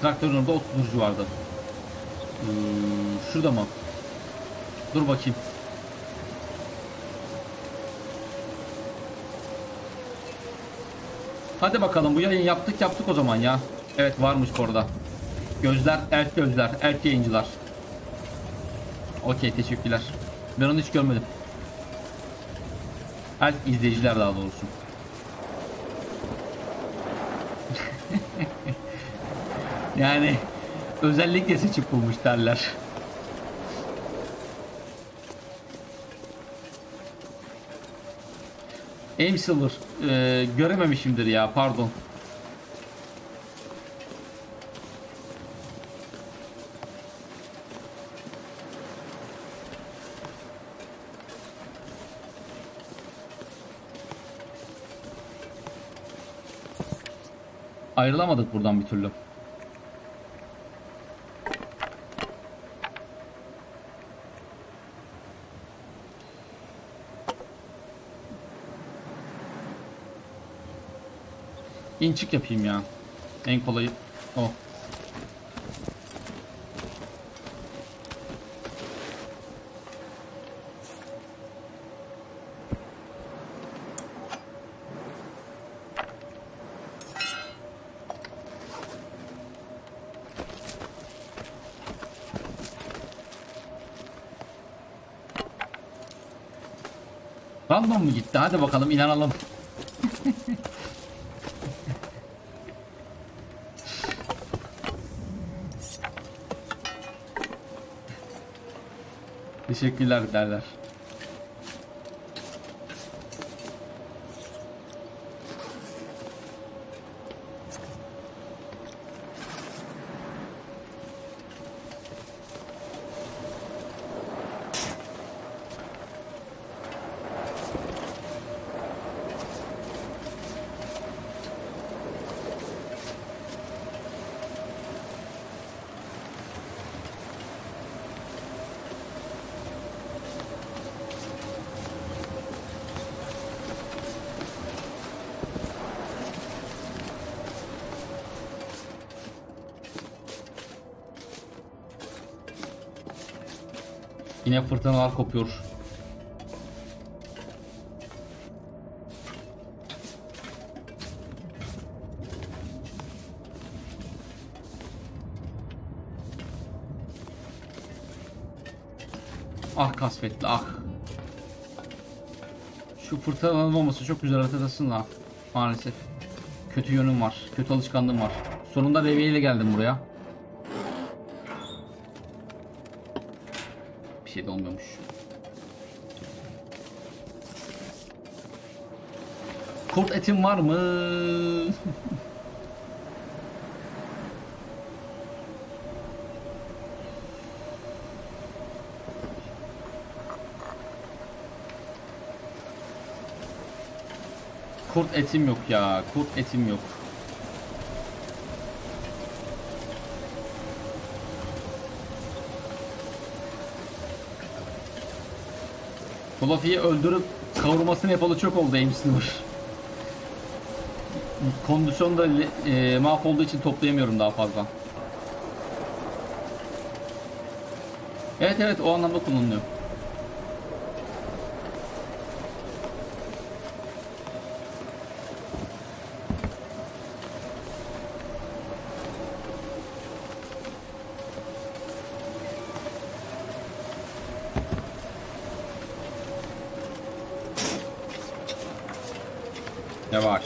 Traktörün orada oturucu vardı. Şurada mı? Dur bakayım. Hadi bakalım, bu yayın yaptık o zaman ya. Evet varmış orada. Gözler, elf gözler, elf yayıncılar. Okey, teşekkürler. Ben onu hiç görmedim. Elf izleyiciler daha doğrusu. Yani özellikle seçip bulmuş derler. Aim Silver, görememişimdir ya, pardon. Ayrılamadık buradan bir türlü. İnçik yapayım ya. En kolayı o. Random mu gitti? Hadi bakalım, inanalım. Teşekkürler derler. Yine fırtınalar kopuyor. Ah kasvetli ah. Şu fırtınanın olması çok güzel haritadasın da maalesef. Kötü yönüm var. Kötü alışkanlığım var. Sonunda reviyeyle geldim buraya. Şey de olmuyormuş. Kurt etim var mı? Kurt etim yok ya. Kurt etim yok. Kulafi'yi öldürüp kavurmasını yapalı çok oldu Ames'in. Kondisyon da mahvolduğu için toplayamıyorum daha fazla. Evet evet, o anlamda kullanılıyor. Yavaş.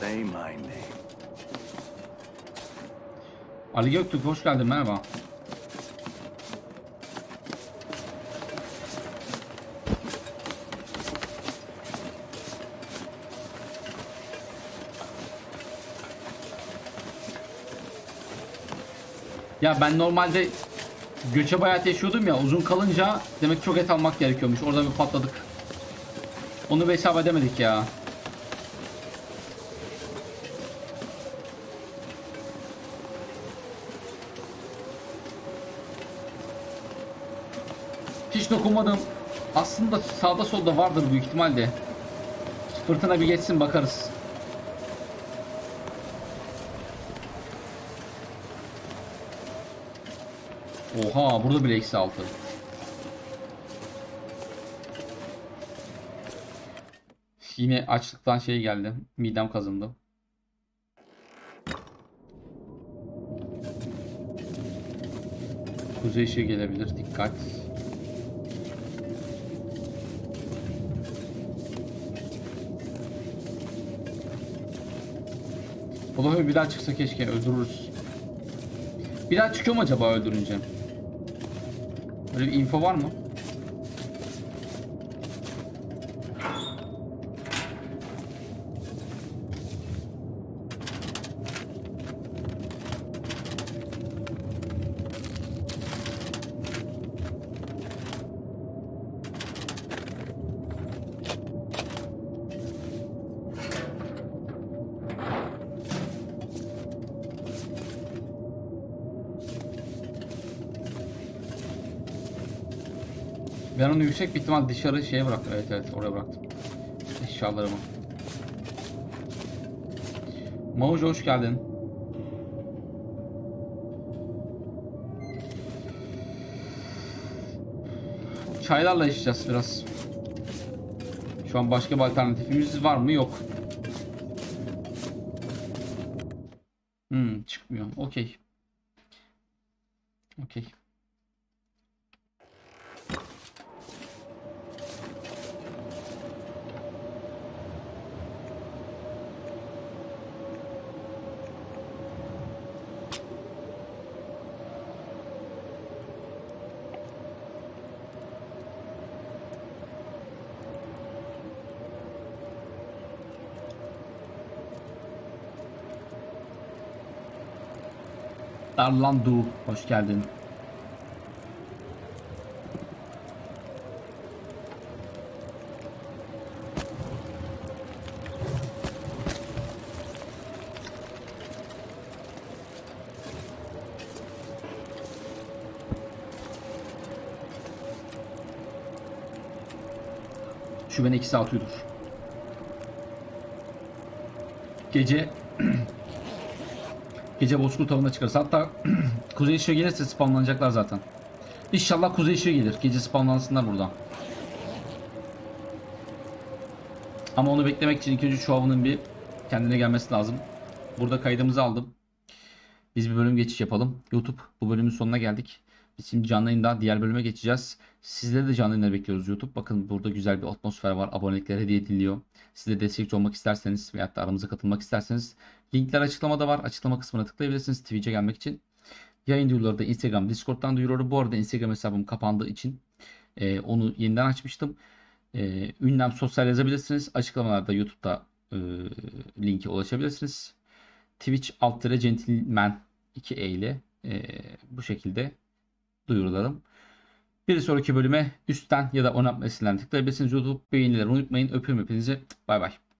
Say my name. Ali Göktürk hoş geldin, merhaba. Ya ben normalde göçebe hayat yaşıyordum ya, uzun kalınca demek çok et almak gerekiyormuş. Orada bir patladık. Onu bir hesap edemedik ya. Hiç dokunmadım. Aslında sağda solda vardır büyük ihtimalle. Fırtına bir geçsin bakarız. Oha, burada bile eksi altı. Yine açlıktan şey geldi. Midem kazındı. Kuzey ışığı gelebilir. Dikkat. Olabilir, bir daha çıksa keşke, öldürürüz. Bir daha çıkıyor mu acaba öldürünce? Böyle bir info var mı? Ben onu yüksek bir ihtimal dışarı şeye bıraktım. Evet evet, oraya bıraktım. Eşyalarımı. Mavucu hoş geldin. Çaylarla içeceğiz biraz. Şu an başka bir alternatifimiz var mı? Yok. Çıkmıyor. Okey. Okey. Darlandu, hoş geldin. Şu ben 2 saat uyudur. Gece gece bozkurt avına çıkarız. Hatta kuzey ışığı gelirse spamlanacaklar zaten. İnşallah kuzey ışığı gelir. Gece spamlansınlar burada. Ama onu beklemek için ikinci şu avının bir kendine gelmesi lazım. Burada kaydımızı aldım. Biz bir bölüm geçiş yapalım. YouTube, bu bölümün sonuna geldik. Biz şimdi canlı yayında diğer bölüme geçeceğiz. Sizleri de canlı yayında bekliyoruz YouTube. Bakın burada güzel bir atmosfer var. Abonelikler hediye ediliyor. Siz de destekçi olmak isterseniz veyahut da aramıza katılmak isterseniz linkler açıklamada var. Açıklama kısmına tıklayabilirsiniz Twitch'e gelmek için. Yayın duyuruları da Instagram, Discord'dan duyuruyorum. Bu arada Instagram hesabım kapandığı için onu yeniden açmıştım. Ünlem sosyal yazabilirsiniz. Açıklamalarda YouTube'da linki ulaşabilirsiniz. Twitch _Centilmeen 2e ile bu şekilde duyurularım. Bir sonraki bölüme üstten ya da onat meselesinden tıklayabilirsiniz. YouTube beğenileri unutmayın. Öpüyorum hepinizi. Bay bay.